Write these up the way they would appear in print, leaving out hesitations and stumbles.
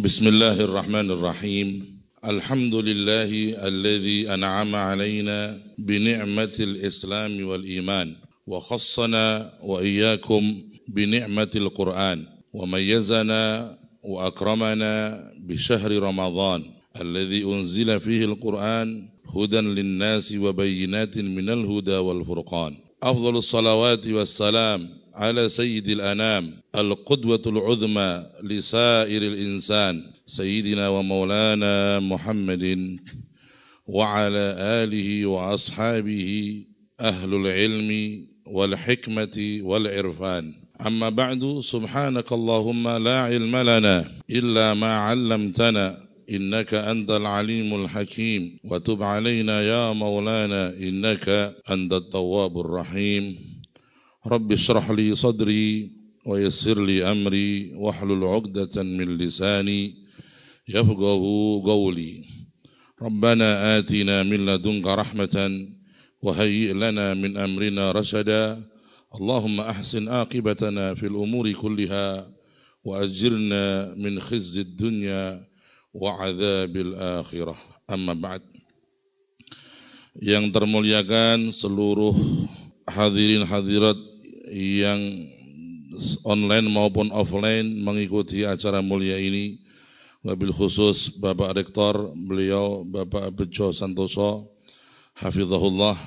Bismillahirrahmanirrahim. Alhamdulillahi alladhi an'ama alayna bini'matil islami wal iman wa khassana wa iyyakum bini'matil Qur'an wa mayyazana wa akramana bi syahri Ramadan alladhi unzila fihi al-Qur'an hudan lin-nasi wa bayyinatin minal huda wal furqan. Afdhalus salawati wassalam على سيد الأنام القدوة العظمى لسائر الإنسان سيدنا ومولانا محمد وعلى آله وأصحابه أهل العلم والحكمة والعرفان أما بعد سبحانك اللهم لا علم لنا إلا ما علمتنا إنك أنت العليم الحكيم وتب علينا يا مولانا إنك أنت التواب الرحيم Rabbi syrah li sadri wa yassir li amri wa hlul 'uqdatan min lisani yafqahu qawli. Rabbana atina min ladunka rahmatan wa hayyi' lana min amrina rashada. Allahumma ahsin aqibatana fil umuri kulliha wa ajirna min khizyid dunya wa 'adzabil akhirah. Amma ba'd. Yang termuliakan seluruh hadirin hadirat yang online maupun offline mengikuti acara mulia ini, wabil khusus Bapak Rektor, beliau Bapak Bejo Santoso hafizahullah,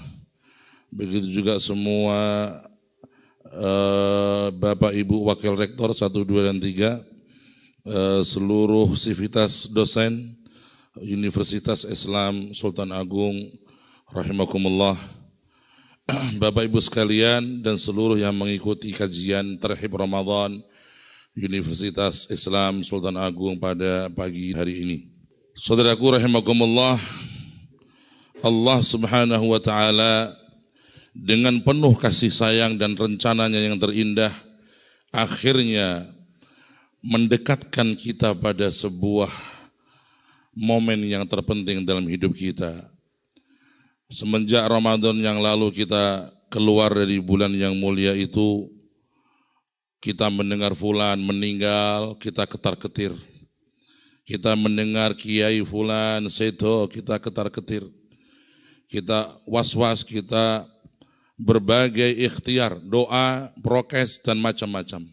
begitu juga semua Bapak Ibu Wakil Rektor 1, 2, dan 3, seluruh sivitas dosen Universitas Islam Sultan Agung rahimakumullah, Bapak Ibu sekalian dan seluruh yang mengikuti kajian Tarhib Ramadan Universitas Islam Sultan Agung pada pagi hari ini. Saudaraku rahimakumullah, Allah Subhanahu wa taala dengan penuh kasih sayang dan rencananya yang terindah akhirnya mendekatkan kita pada sebuah momen yang terpenting dalam hidup kita. Semenjak Ramadan yang lalu kita keluar dari bulan yang mulia itu, kita mendengar fulan meninggal, kita ketar-ketir. Kita mendengar kiai fulan sedo, kita ketar-ketir. Kita was-was, kita berbagai ikhtiar, doa, prokes, dan macam-macam.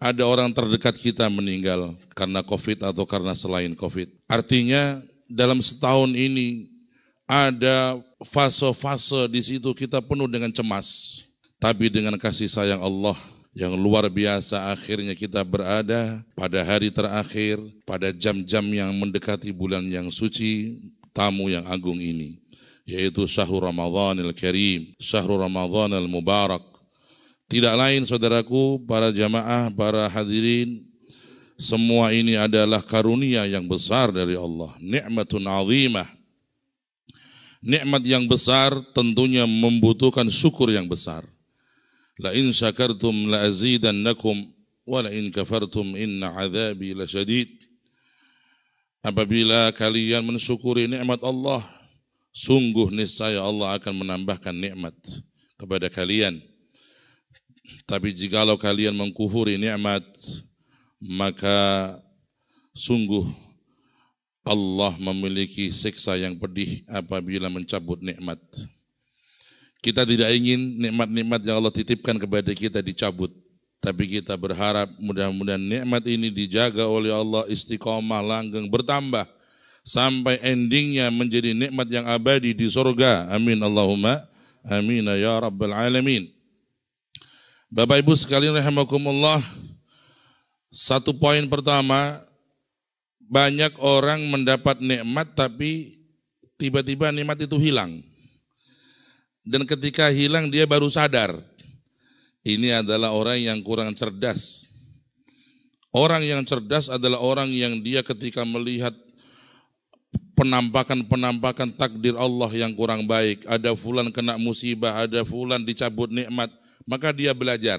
Ada orang terdekat kita meninggal karena COVID atau karena selain COVID. Artinya dalam setahun ini ada fase-fase di situ kita penuh dengan cemas. Tapi dengan kasih sayang Allah yang luar biasa akhirnya kita berada pada hari terakhir, pada jam-jam yang mendekati bulan yang suci, tamu yang agung ini, yaitu Syahur Ramadhanil Karim, Syahur Ramadhanil Mubarak. Tidak lain saudaraku, para jamaah, para hadirin, semua ini adalah karunia yang besar dari Allah, ni'matun azimah. Nikmat yang besar tentunya membutuhkan syukur yang besar. La in syakartum la azidannakum wa la in kafartum inna 'adzabi lasyadid. Apabila kalian mensyukuri nikmat Allah, sungguh niscaya Allah akan menambahkan nikmat kepada kalian. Tapi jikalau kalian mengkufuri nikmat, maka sungguh Allah memiliki siksa yang pedih apabila mencabut nikmat. Kita tidak ingin nikmat-nikmat yang Allah titipkan kepada kita dicabut, tapi kita berharap mudah-mudahan nikmat ini dijaga oleh Allah, istiqomah, langgeng, bertambah sampai endingnya menjadi nikmat yang abadi di surga. Amin Allahumma amin ya rabbal alamin. Bapak Ibu sekalian rahimakumullah, satu poin pertama, banyak orang mendapat nikmat tapi tiba-tiba nikmat itu hilang. Dan ketika hilang dia baru sadar. Ini adalah orang yang kurang cerdas. Orang yang cerdas adalah orang yang dia ketika melihat penampakan-penampakan takdir Allah yang kurang baik, ada fulan kena musibah, ada fulan dicabut nikmat, maka dia belajar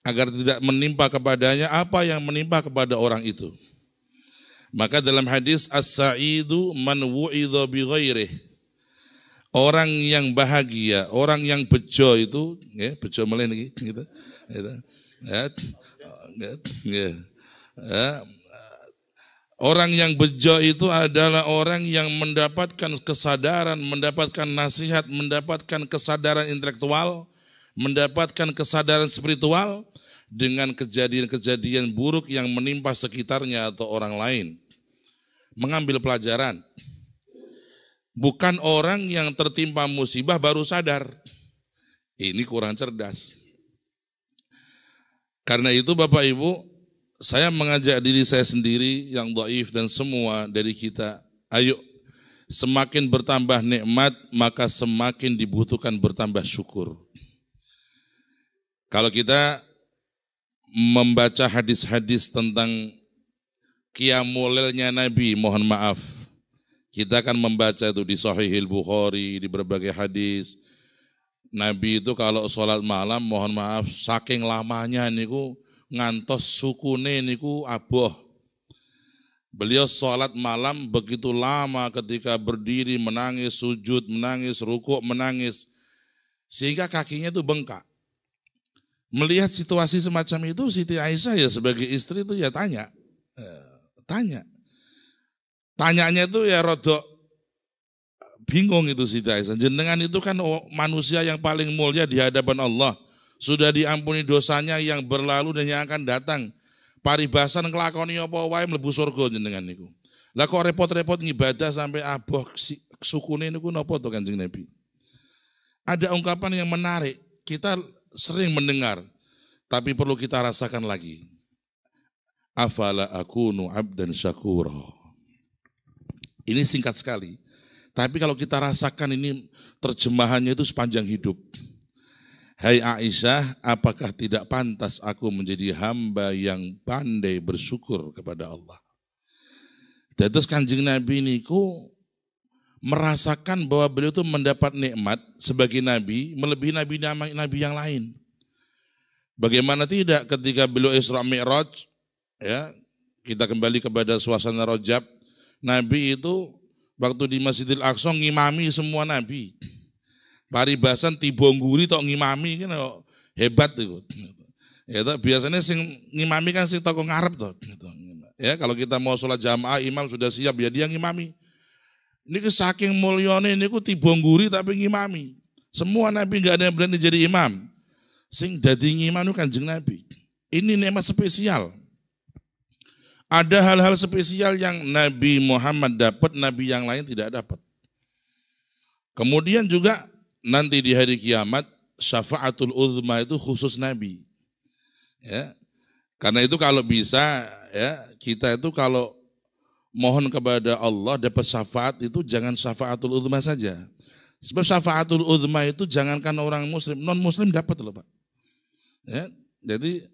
agar tidak menimpa kepadanya apa yang menimpa kepada orang itu. Maka dalam hadis, As-sa'idu man wu'idha bighairih, orang yang bahagia, orang yang bejo itu, ya, bejo melen gitu, ya, Orang yang bejo itu adalah orang yang mendapatkan kesadaran, mendapatkan nasihat, mendapatkan kesadaran intelektual, mendapatkan kesadaran spiritual dengan kejadian-kejadian buruk yang menimpa sekitarnya atau orang lain. Mengambil pelajaran. Bukan orang yang tertimpa musibah baru sadar. Ini kurang cerdas. Karena itu Bapak Ibu, saya mengajak diri saya sendiri yang dhaif dan semua dari kita, ayo semakin bertambah nikmat maka semakin dibutuhkan bertambah syukur. Kalau kita membaca hadis-hadis tentang qiyamul lailnya Nabi, mohon maaf, kita akan membaca itu di Sohihil Bukhari, di berbagai hadis. Nabi itu kalau sholat malam, mohon maaf, saking lamanya niku ngantos sukune niku aboh. Beliau sholat malam begitu lama ketika berdiri menangis, sujud menangis, rukuk menangis, sehingga kakinya itu bengkak. Melihat situasi semacam itu, Siti Aisyah ya sebagai istri itu ya tanyanya itu ya rodok bingung itu Siti Aisyah. Jenengan itu kan manusia yang paling mulia di hadapan Allah. Sudah diampuni dosanya yang berlalu dan yang akan datang. Paribasan kelakoni apa wae mlebu surga jenengan niku. Lah kok repot-repot ngibadah sampai aboh sukune niku napa to Kanjeng Nabi? Ada ungkapan yang menarik, kita sering mendengar tapi perlu kita rasakan lagi. Afala akunu abdan syakuro. Ini singkat sekali. Tapi kalau kita rasakan ini terjemahannya itu sepanjang hidup. Hai Aisyah, apakah tidak pantas aku menjadi hamba yang pandai bersyukur kepada Allah? Dan terus Kanjeng Nabi niku merasakan bahwa beliau itu mendapat nikmat sebagai Nabi, melebihi Nabi-Nabi yang lain. Bagaimana tidak ketika beliau Isra Mi'raj, ya, kita kembali kepada suasana Rajab, Nabi itu waktu di Masjidil Aqsa ngimami semua Nabi. Paribasan tibongguri tok ngimami kan hebat itu. Ya tak, biasanya sing ngimami kan sing toko ngarep to. Ya kalau kita mau sholat jamaah imam sudah siap ya dia ngimami. Niki saking mulyane niku tibongguri tapi ngimami. Semua nabi enggak ada yang berani jadi imam. Sing dadi ngimam Kanjeng Nabi. Ini nikmat spesial. Ada hal-hal spesial yang Nabi Muhammad dapat, nabi yang lain tidak dapat. Kemudian juga nanti di hari kiamat syafaatul uzma itu khusus Nabi, ya. Karena itu kalau bisa ya kita itu kalau mohon kepada Allah dapat syafaat itu jangan syafaatul uzma saja. Sebab syafaatul uzma itu jangankan orang muslim, non muslim dapat loh Pak. Ya, jadi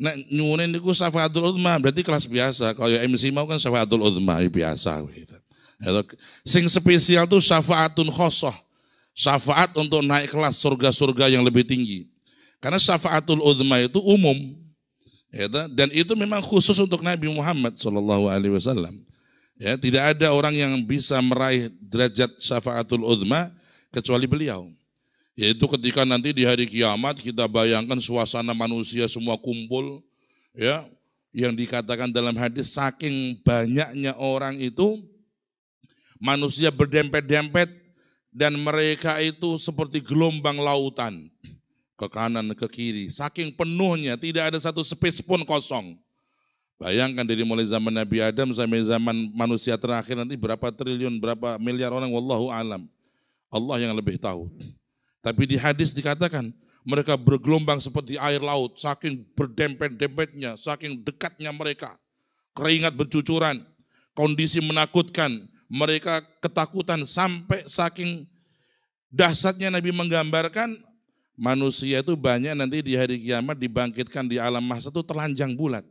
nek nyuwun niku syafaatul uzma berarti kelas biasa. Kalau MC mau kan syafaatul uzma biasa gitu. Sing spesial tuh syafaatun khosoh. Syafaat untuk naik kelas surga-surga yang lebih tinggi. Karena syafaatul uzma itu umum. Dan itu memang khusus untuk Nabi Muhammad Shallallahu Alaihi Wasallam. Ya, tidak ada orang yang bisa meraih derajat syafaatul uzma kecuali beliau. Yaitu ketika nanti di hari kiamat kita bayangkan suasana manusia semua kumpul. Ya, yang dikatakan dalam hadis saking banyaknya orang itu manusia berdempet-dempet. Dan mereka itu seperti gelombang lautan, ke kanan, ke kiri. Saking penuhnya, tidak ada satu space pun kosong. Bayangkan dari mulai zaman Nabi Adam sampai zaman manusia terakhir nanti berapa triliun, berapa miliar orang, wallahu alam. Allah yang lebih tahu. Tapi di hadis dikatakan, mereka bergelombang seperti air laut, saking berdempet-dempetnya, saking dekatnya mereka. Keringat bercucuran, kondisi menakutkan. Mereka ketakutan sampai saking dahsyatnya Nabi menggambarkan manusia itu banyak nanti di hari kiamat dibangkitkan di alam mahsyar itu telanjang bulat.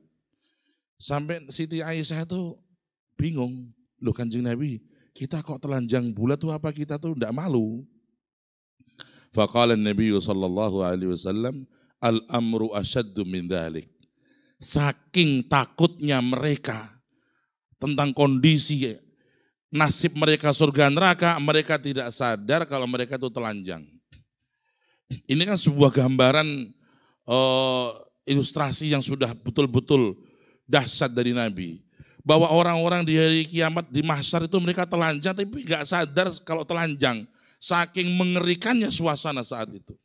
Sampai Siti Aisyah itu bingung, loh Kanjeng Nabi, kita kok telanjang bulat tuh apa kita tuh enggak malu? Faqala Nabi Shallallahu Alaihi Wasallam, al-amru asyaddu min dzalik. Saking takutnya mereka tentang kondisi nasib mereka surga neraka, mereka tidak sadar kalau mereka itu telanjang. Ini kan sebuah gambaran ilustrasi yang sudah betul-betul dahsyat dari Nabi. bahwa orang-orang di hari kiamat di Mahsyar itu mereka telanjang tapi nggak sadar kalau telanjang. Saking mengerikannya suasana saat itu.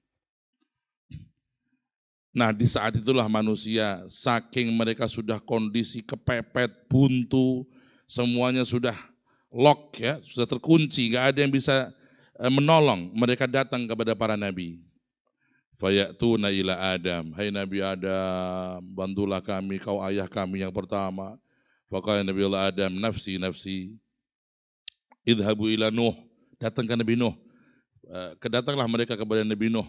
Nah di saat itulah manusia saking mereka sudah kondisi kepepet, buntu, semuanya sudah lock ya, sudah terkunci, nggak ada yang bisa menolong. Mereka datang kepada para nabi. Fayatuna ila Adam, hai Nabi Adam, bantulah kami, kau ayah kami yang pertama. Faqala Nabi Adam, nafsi nafsi, idhabu ila Nuh, datang ke Nabi Nuh. Kedatanglah mereka kepada Nabi Nuh.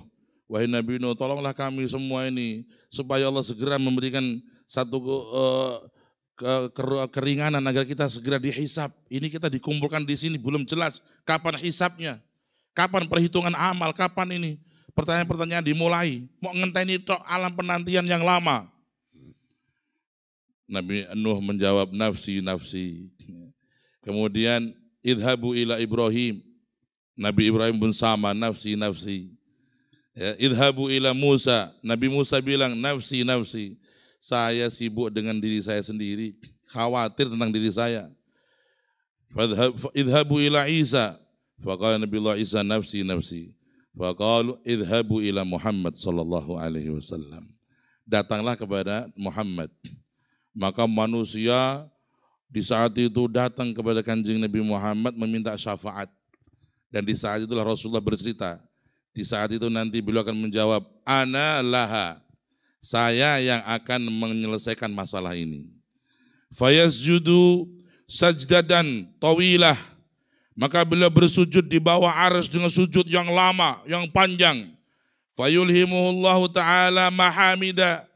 Wahai Nabi Nuh, tolonglah kami semua ini supaya Allah segera memberikan satu keringanan agar kita segera dihisap. Ini kita dikumpulkan di sini belum jelas kapan hisapnya, kapan perhitungan amal, kapan ini pertanyaan-pertanyaan dimulai. Mau ngenteni tok alam penantian yang lama. Nabi Nuh menjawab nafsi nafsi. Kemudian idhabu ila Ibrahim. Nabi Ibrahim pun sama nafsi nafsi. Ya, idhabu ila Musa, Nabi Musa bilang nafsi nafsi, saya sibuk dengan diri saya sendiri, khawatir tentang diri saya. Idhabu ila Isa, faqala Nabi Allah Isa nafsi nafsi, faqalu idhabu ila Muhammad Shallallahu Alaihi Wasallam, datanglah kepada Muhammad. Maka manusia di saat itu datang kepada kanjeng Nabi Muhammad meminta syafaat, dan di saat itulah Rasulullah bercerita. Di saat itu nanti beliau akan menjawab, ana laha, saya yang akan menyelesaikan masalah ini. Fayasjudu sajdadan tawilah, maka beliau bersujud di bawah Ars dengan sujud yang lama, yang panjang. Fayulhimuullahu ta'ala mahamida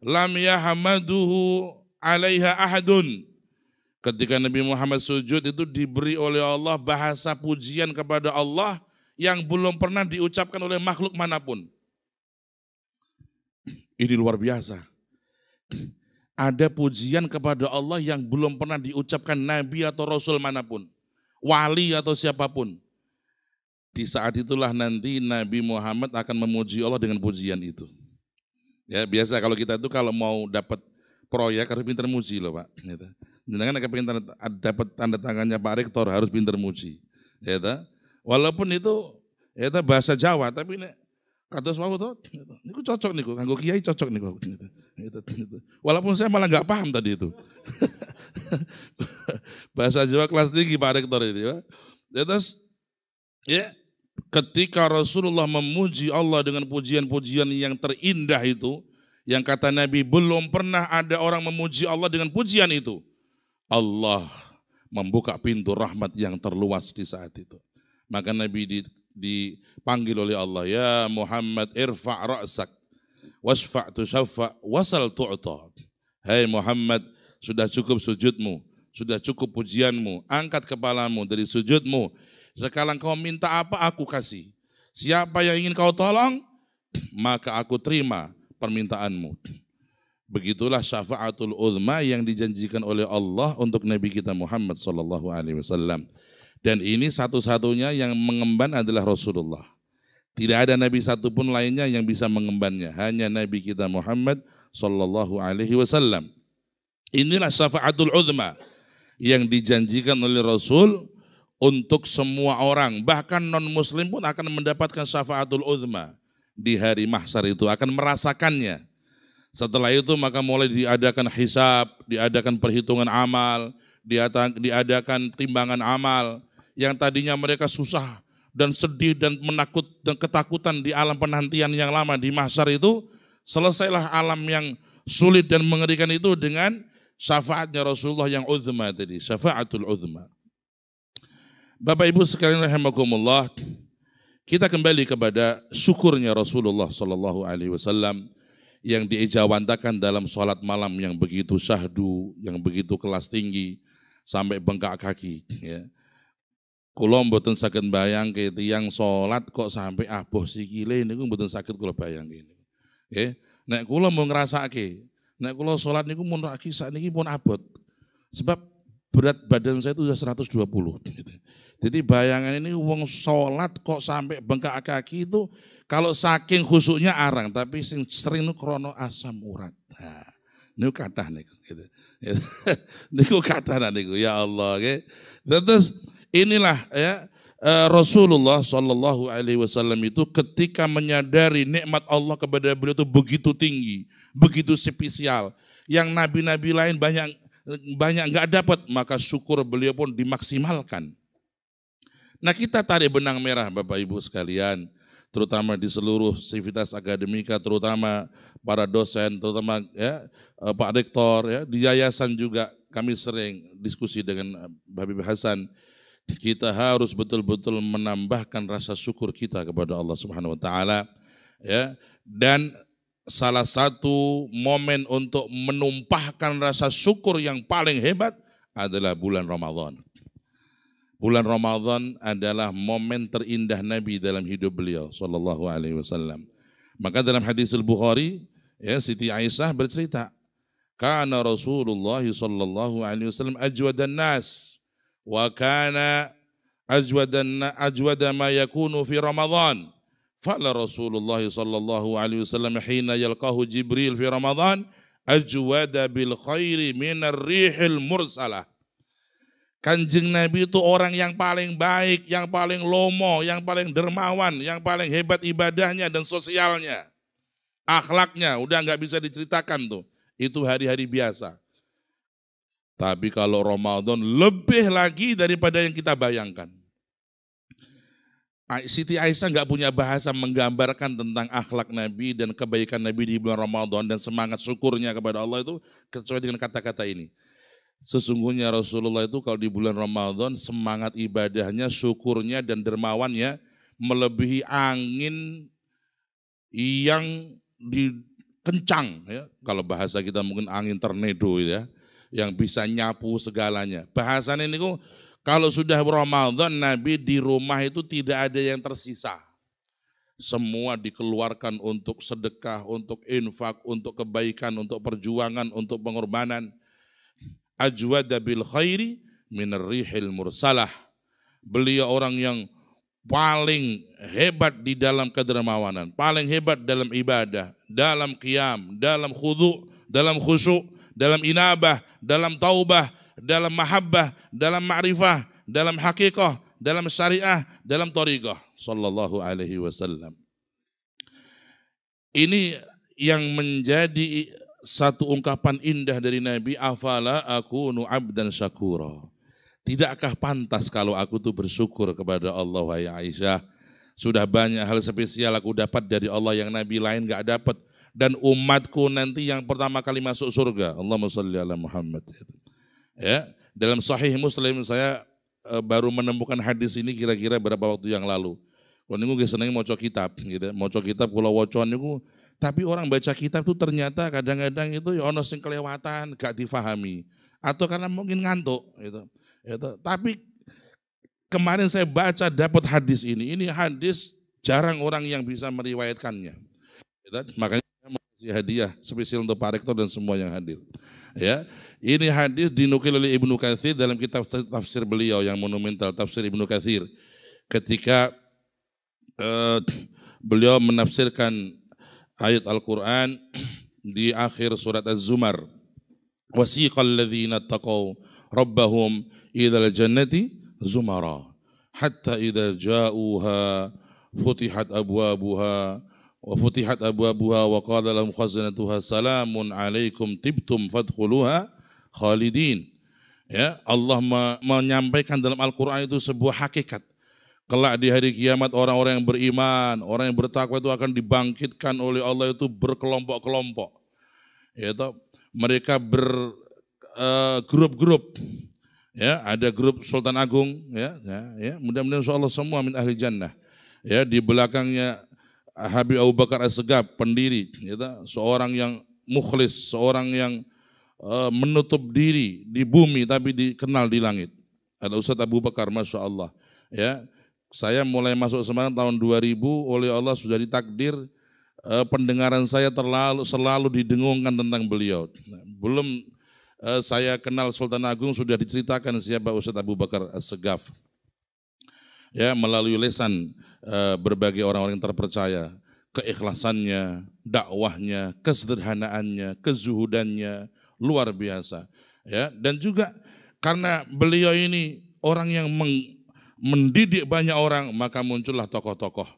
lam yahmaduhu alaiha ahadun. Ketika Nabi Muhammad sujud itu diberi oleh Allah bahasa pujian kepada Allah yang belum pernah diucapkan oleh makhluk manapun. Ini luar biasa. Ada pujian kepada Allah yang belum pernah diucapkan Nabi atau Rasul manapun, wali atau siapapun. Di saat itulah nanti Nabi Muhammad akan memuji Allah dengan pujian itu. Ya biasa kalau kita itu kalau mau dapat proyek harus pintar muji loh Pak. Jangan pintar dapat tanda tangannya Pak Rektor harus pintar muji. Ya ta? Walaupun itu eta bahasa Jawa tapi nek kados wau to niku cocok niku kanggo kiai cocok niku walaupun saya malah nggak paham tadi itu. Bahasa Jawa kelas tinggi Pak Rektor ini Pak. Terus ya ketika Rasulullah memuji Allah dengan pujian-pujian yang terindah itu yang kata Nabi belum pernah ada orang memuji Allah dengan pujian itu. Allah membuka pintu rahmat yang terluas di saat itu. Maka Nabi dipanggil oleh Allah, ya Muhammad irfa' ra'sak, wasfa' tusaffa' wasal tu'ta. Hai Muhammad, sudah cukup sujudmu, sudah cukup pujianmu, angkat kepalamu dari sujudmu. Sekarang kau minta apa, aku kasih. Siapa yang ingin kau tolong, maka aku terima permintaanmu. Begitulah syafaatul uzma yang dijanjikan oleh Allah untuk Nabi kita Muhammad Shallallahu Alaihi Wasallam. Dan ini satu-satunya yang mengemban adalah Rasulullah. Tidak ada nabi satupun lainnya yang bisa mengembannya. Hanya Nabi kita Muhammad Shallallahu Alaihi Wasallam. Inilah syafaatul uzma yang dijanjikan oleh Rasul untuk semua orang. Bahkan non-muslim pun akan mendapatkan syafaatul uzma di hari mahsyar itu. Akan merasakannya. Setelah itu maka mulai diadakan hisab, diadakan perhitungan amal, diadakan timbangan amal. Yang tadinya mereka susah dan sedih dan ketakutan di alam penantian yang lama di mahsyar itu, selesailah alam yang sulit dan mengerikan itu dengan syafaatnya Rasulullah yang uzma tadi, syafaatul uzma. Bapak Ibu sekalian rahimakumullah, kita kembali kepada syukurnya Rasulullah Shallallahu Alaihi Wasallam yang diijawantakan dalam sholat malam yang begitu syahdu, yang begitu kelas tinggi sampai bengkak kaki. Ya. Kula mboten saged mbayangke tiyang salat kok sampai aboh sikile niku mboten saged kula bayangke. Nggih, nek kula mau ngrasake, nek kula salat niku mun kaki sakniki pun abot. Sebab berat badan saya itu sudah 120 gitu. Jadi bayangan ini wong salat kok sampai bengkak kaki itu kalau saking khusyuknya arang, tapi sing sering nu krono asam urat. Nah, niku kathah niku gitu. Niku kathah niku ya Allah nggih. Terus inilah ya Rasulullah Shallallahu Alaihi Wasallam itu ketika menyadari nikmat Allah kepada beliau itu begitu tinggi, begitu spesial, yang nabi-nabi lain banyak nggak dapat, maka syukur beliau pun dimaksimalkan. Nah kita tarik benang merah Bapak Ibu sekalian, terutama di seluruh sivitas akademika, terutama para dosen, terutama ya, Pak Rektor, ya, di yayasan juga kami sering diskusi dengan Habib Hasan. Kita harus betul-betul menambahkan rasa syukur kita kepada Allah Subhanahu Wa Taala, ya. Dan salah satu momen untuk menumpahkan rasa syukur yang paling hebat adalah bulan Ramadan. Bulan Ramadan adalah momen terindah Nabi dalam hidup beliau, Shallallahu Alaihi Wasallam. Maka dalam hadis Al-Bukhari, ya, Siti Aisyah bercerita, "Kana Rasulullah Shallallahu Alaihi Wasallam ajwadan nas." Wa kana ajwada ma yakunu fi Ramadan. Fa'ala Rasulullah sallallahu alaihi wasallam hina yalqahu Jibril fi Ramadan ajwada bil khairi minar rihil mursalah. Kanjeng Nabi itu orang yang paling baik, yang paling lomo, yang paling dermawan, yang paling hebat ibadahnya dan sosialnya. Akhlaknya udah nggak bisa diceritakan tuh. Itu hari-hari biasa. Tapi kalau Ramadan lebih lagi daripada yang kita bayangkan. Siti Aisyah nggak punya bahasa menggambarkan tentang akhlak Nabi dan kebaikan Nabi di bulan Ramadan dan semangat syukurnya kepada Allah itu kecuali dengan kata-kata ini. Sesungguhnya Rasulullah itu kalau di bulan Ramadan semangat ibadahnya, syukurnya dan dermawannya melebihi angin yang dikencang. Ya. Kalau bahasa kita mungkin angin tornado ya. Yang bisa nyapu segalanya. Bahasannya ini kok kalau sudah Ramadan Nabi di rumah itu tidak ada yang tersisa. Semua dikeluarkan untuk sedekah, untuk infak, untuk kebaikan, untuk perjuangan, untuk pengorbanan. Ajwada bil khairi minar rihil mursalah. Beliau orang yang paling hebat di dalam kedermawanan, paling hebat dalam ibadah, dalam qiyam, dalam khudu', dalam khusyuk, dalam inabah, dalam taubah, dalam mahabbah, dalam ma'rifah, dalam hakikoh, dalam syariah, dalam thariqah. Sallallahu alaihi wasallam. Ini yang menjadi satu ungkapan indah dari Nabi, Afala akunu abdan syakuro. Tidakkah pantas kalau aku tuh bersyukur kepada Allah, wahai Aisyah. Sudah banyak hal spesial aku dapat dari Allah yang Nabi lain gak dapat. Dan umatku nanti yang pertama kali masuk surga. Allahumma shalli ala Muhammad. Ya, dalam Sahih Muslim saya baru menemukan hadis ini kira-kira berapa waktu yang lalu. Kalau niku seneng maca kitab, gitu. Maca kitab kula waca niku, tapi orang baca kitab itu ternyata kadang-kadang itu ya ono sing kelewatan, gak difahami atau karena mungkin ngantuk gitu. Gitu. Tapi kemarin saya baca dapat hadis ini. Ini hadis jarang orang yang bisa meriwayatkannya. Gitu. Makanya hadiah spesial untuk Pak Rektor dan semua yang hadir. Ya, ini hadis dinukil oleh Ibnu Katsir dalam kitab tafsir beliau yang monumental, tafsir Ibnu Katsir. Ketika beliau menafsirkan ayat Al-Qur'an di akhir surat Az-Zumar, wasiqal ladzina taqaw rabbahum ilal jannati zumara hatta idza ja'uha futihat abwabuha wa futihat abwabuha wa qala lahum khazanatuha salamun alaikum tibtum fadkhuluha khalidin. Ya, Allah menyampaikan dalam Al-Qur'an itu sebuah hakikat. Kelak di hari kiamat orang-orang yang beriman, orang yang bertakwa itu akan dibangkitkan oleh Allah itu berkelompok-kelompok. Yaitu mereka bergrup-grup. Ya, ada grup Sultan Agung ya. Mudah-mudahan insyaallah semua min ahli jannah. Ya, di belakangnya Habib Abu Bakar Assegaf, pendiri, gitu, seorang yang mukhlis, seorang yang menutup diri di bumi tapi dikenal di langit. Ada Ustaz Abu Bakar, Masya Allah. Ya, saya mulai masuk Semarang tahun 2000, oleh Allah sudah ditakdir, pendengaran saya selalu didengungkan tentang beliau. Belum saya kenal Sultan Agung, sudah diceritakan siapa Ustaz Abu Bakar Assegaf. Ya, melalui lesan berbagai orang-orang terpercaya. keikhlasannya, dakwahnya, kesederhanaannya, kezuhudannya luar biasa. Ya, dan juga karena beliau ini orang yang mendidik banyak orang, maka muncullah tokoh-tokoh.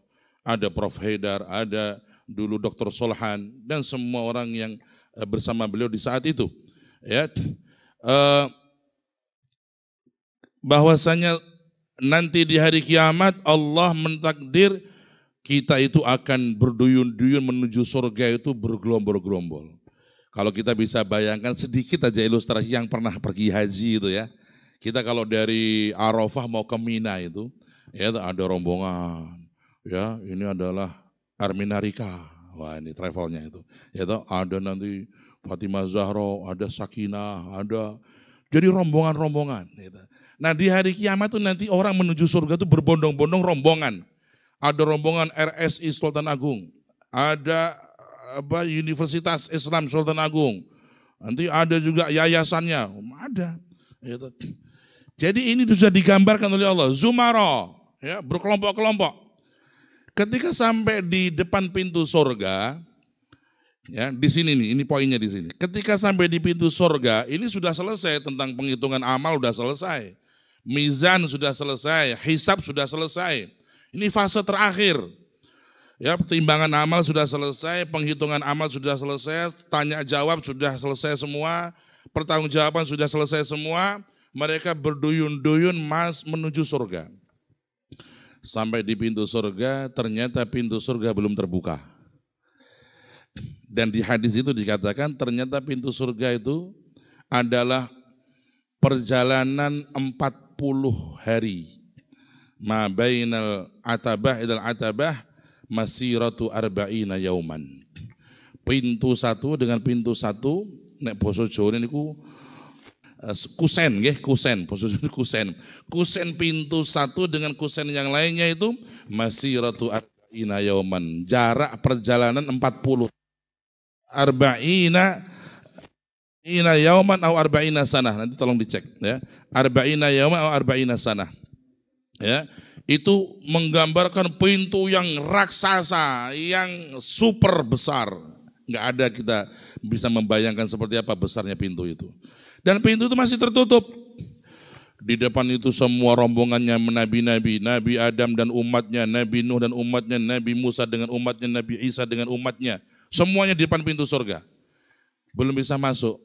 Ada Prof. Haidar, ada dulu Dr. Solhan, dan semua orang yang bersama beliau di saat itu. Ya, bahwasanya nanti di hari kiamat Allah mentakdir kita itu akan berduyun-duyun menuju surga itu bergelombol-gelombol. Kalau kita bisa bayangkan sedikit aja ilustrasi yang pernah pergi haji itu ya. Kita kalau dari Arafah mau ke Mina itu, ya ada rombongan. Ya, ini adalah Arminarika. Wah, ini travelnya itu. Ya toh ada nanti Fatimah Zahra, ada Sakinah, ada. Jadi rombongan-rombongan. Nah di hari kiamat tuh nanti orang menuju surga tuh berbondong-bondong rombongan. Ada rombongan RSI Sultan Agung, ada Universitas Islam Sultan Agung, nanti ada juga yayasannya, ada. Jadi ini sudah digambarkan oleh Allah, Zumaro, ya, berkelompok-kelompok. Ketika sampai di depan pintu surga, ya, di sini nih, ini poinnya di sini. Ketika sampai di pintu surga, ini sudah selesai tentang penghitungan amal sudah selesai, mizan sudah selesai, hisab sudah selesai. Ini fase terakhir. Ya, pertimbangan amal sudah selesai, penghitungan amal sudah selesai, tanya jawab sudah selesai semua, pertanggungjawaban sudah selesai semua, mereka berduyun-duyun menuju surga. Sampai di pintu surga, ternyata pintu surga belum terbuka. Dan di hadis itu dikatakan ternyata pintu surga itu adalah perjalanan 40 hari. Ma bainal atabah idal atabah masiratu arba'ina yauman. Pintu satu dengan pintu satu nek basa Jawa niku kusen nggih, kusen, basa Jawa kusen. Kusen pintu satu dengan kusen yang lainnya itu masiratu arba'ina yauman. Jarak perjalanan 40 arba'ina yauman atau arba'ina sanah. Nanti tolong dicek ya. Arba'ina yauman atau arba'ina sanah. Ya. Itu menggambarkan pintu yang raksasa, yang super besar. Nggak ada kita bisa membayangkan seperti apa besarnya pintu itu. Dan pintu itu masih tertutup. Di depan itu semua rombongannya nabi-nabi, Nabi Adam dan umatnya, Nabi Nuh dan umatnya, Nabi Musa dengan umatnya, Nabi Isa dengan umatnya. Semuanya di depan pintu surga. Belum bisa masuk.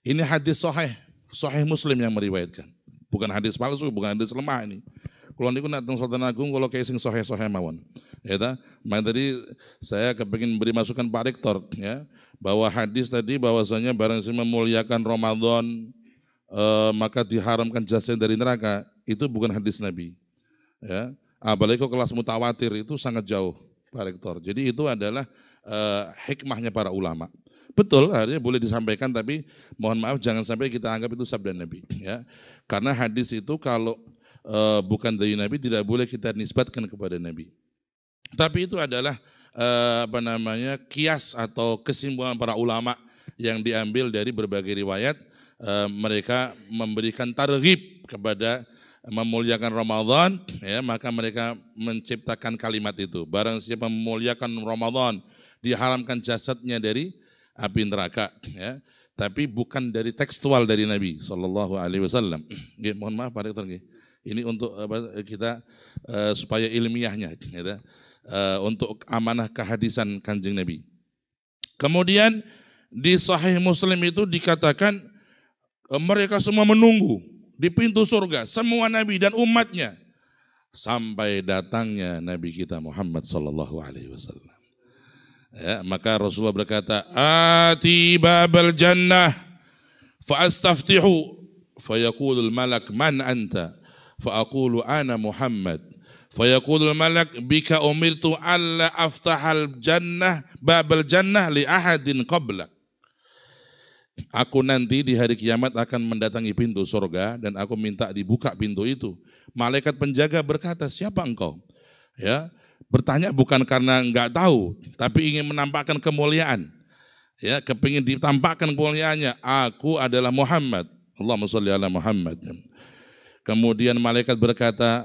Ini hadis sahih, sahih Muslim yang meriwayatkan. Bukan hadis palsu, bukan hadis lemah ini. Kalau niku nang Sultan Agung kalau kayak sing sohe-sohe mawon. Ya ta? Maka tadi saya kepengin beri masukan Pak Rektor ya, bahwa hadis tadi bahwasanya barang siapa memuliakan Ramadan maka diharamkan jasanya dari neraka, itu bukan hadis Nabi. Ya. Apalagi kalau kelas mutawatir itu sangat jauh, Pak Rektor. Jadi itu adalah hikmahnya para ulama. Betul, akhirnya boleh disampaikan, tapi mohon maaf jangan sampai kita anggap itu sabda Nabi ya. Karena hadis itu kalau bukan dari Nabi tidak boleh kita nisbatkan kepada Nabi. Tapi itu adalah kias atau kesimpulan para ulama yang diambil dari berbagai riwayat. Mereka memberikan targhib kepada memuliakan Ramadan, ya, maka mereka menciptakan kalimat itu. Barang siapa memuliakan Ramadan diharamkan jasadnya dari api neraka. Ya. Tapi bukan dari tekstual dari Nabi Shallallahu Alaihi Wasallam. Mohon maaf Pak Rektor. Ini untuk kita supaya ilmiahnya, gitu, untuk amanah kehadisan Kanjeng Nabi. Kemudian di Sahih Muslim itu dikatakan mereka semua menunggu di pintu surga, semua Nabi dan umatnya sampai datangnya Nabi kita Muhammad Shallallahu Alaihi Wasallam. Ya, maka Rasulullah berkata, "Ati babal jannah, fa'astaftihu, fayaqulul malak man anta." Fa'aqulu ana Muhammad. Fayaqulul malak bika umirtu alla aftahal jannah babal jannah li ahadin qablak. Aku nanti di hari kiamat akan mendatangi pintu surga dan aku minta dibuka pintu itu. Malaikat penjaga berkata, siapa engkau? Ya, bertanya bukan karena enggak tahu, tapi ingin menampakkan kemuliaan. Ya, kepingin ditampakkan kemuliaannya. Aku adalah Muhammad. Allahumma shalli ala Muhammad. Kemudian malaikat berkata,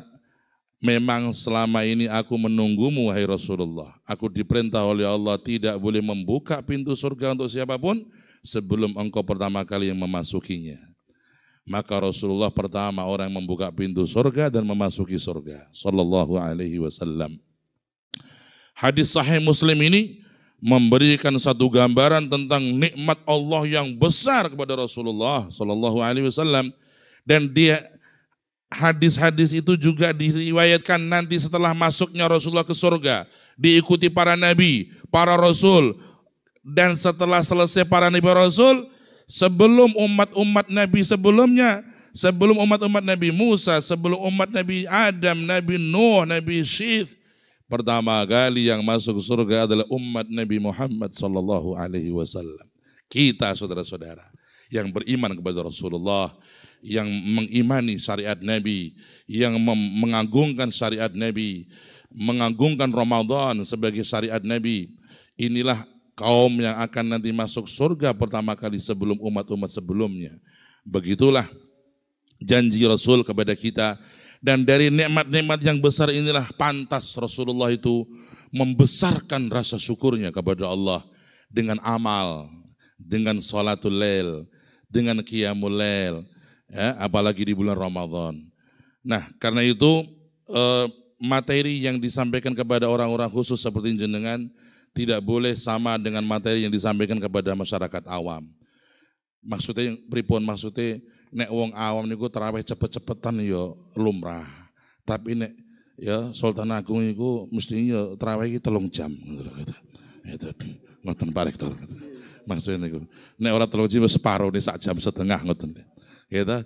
Memang selama ini aku menunggumu, wahai Rasulullah. Aku diperintah oleh Allah tidak boleh membuka pintu surga untuk siapapun sebelum engkau pertama kali yang memasukinya. Maka Rasulullah pertama orang yang membuka pintu surga dan memasuki surga. Shallallahu Alaihi Wasallam. Hadis Sahih Muslim ini memberikan satu gambaran tentang nikmat Allah yang besar kepada Rasulullah Shallallahu Alaihi Wasallam, dan dia hadis-hadis itu juga diriwayatkan nanti setelah masuknya Rasulullah ke surga, diikuti para nabi, para rasul, dan setelah selesai para nabi rasul, sebelum umat-umat nabi sebelumnya, sebelum umat-umat Nabi Musa, sebelum umat Nabi Adam, Nabi Nuh, Nabi Syith, pertama kali yang masuk surga adalah umat Nabi Muhammad Shallallahu Alaihi Wasallam. Kita saudara-saudara yang beriman kepada Rasulullah, yang mengimani syariat Nabi, yang mengagungkan syariat Nabi, mengagungkan Ramadan sebagai syariat Nabi. Inilah kaum yang akan nanti masuk surga pertama kali sebelum umat-umat sebelumnya. Begitulah janji Rasul kepada kita, dan dari nikmat-nikmat yang besar inilah pantas Rasulullah itu membesarkan rasa syukurnya kepada Allah dengan amal, dengan sholatul lail, dengan qiyamul lail. Ya, apalagi di bulan Ramadan. Nah, karena itu materi yang disampaikan kepada orang-orang khusus seperti jenengan tidak boleh sama dengan materi yang disampaikan kepada masyarakat awam. Maksudnya pripun, maksudnya nek wong awam niku tarawih cepet-cepetan ya lumrah. Tapi nek ya Sultan Agung niku mesti ya tarawih iki 3 jam ngono. Itu ngoten Pak Rektor. Maksudnya niku nek ora 3 jam separo nek sak jam setengah ngoten. Gitu.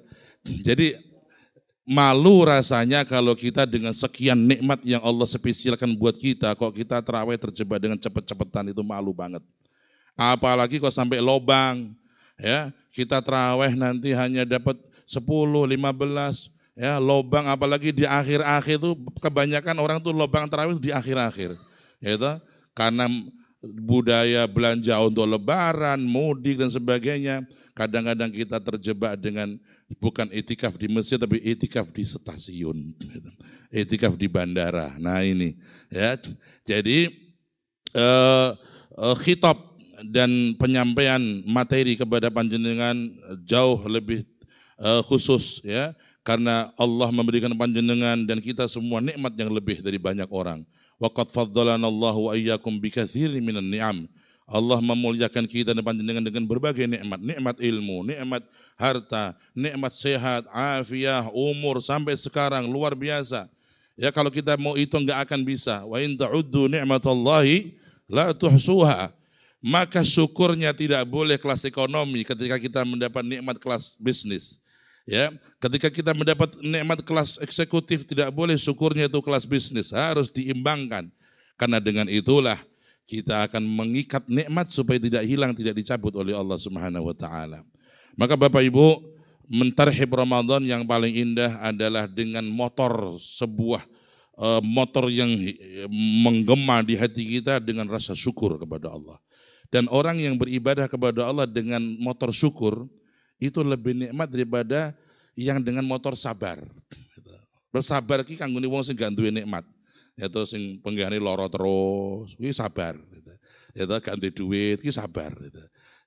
Jadi malu rasanya kalau kita dengan sekian nikmat yang Allah spesialkan buat kita, kok kita terawih terjebak dengan cepet-cepetan, itu malu banget. Apalagi kok sampai lobang, ya kita terawih nanti hanya dapat 10, 15, ya lobang, apalagi di akhir-akhir itu kebanyakan orang tuh lobang terawih di akhir-akhir, gitu. Karena budaya belanja untuk lebaran, mudik dan sebagainya. Kadang-kadang kita terjebak dengan bukan itikaf di masjid, tapi itikaf di stasiun, itikaf di bandara. Nah ini, ya. Jadi khitab dan penyampaian materi kepada panjenengan jauh lebih khusus, ya, karena Allah memberikan panjenengan dan kita semua nikmat yang lebih dari banyak orang. Wa qad faddalanallahu wa iyyakum bikatsirin minan ni'am. Allah memuliakan kita dan panjenengan dengan berbagai nikmat, nikmat ilmu, nikmat harta, nikmat sehat, afiah, umur sampai sekarang luar biasa. Ya kalau kita mau hitung nggak akan bisa. Wa in ta'uddu ni'matallahi la tuhsuha. Maka syukurnya tidak boleh kelas ekonomi ketika kita mendapat nikmat kelas bisnis. Ya, ketika kita mendapat nikmat kelas eksekutif tidak boleh syukurnya itu kelas bisnis, harus diimbangkan. Karena dengan itulah kita akan mengikat nikmat supaya tidak hilang, tidak dicabut oleh Allah Subhanahu wa taala. Maka Bapak Ibu, mentarhib Ramadan yang paling indah adalah dengan motor, sebuah motor yang menggema di hati kita dengan rasa syukur kepada Allah. Dan orang yang beribadah kepada Allah dengan motor syukur itu lebih nikmat daripada yang dengan motor sabar. Bersabar ki kanggone wong sing gak duwe nikmat. Yaitu sing penggani loro terus, ki sabar. Yaitu ganti duit, ki sabar.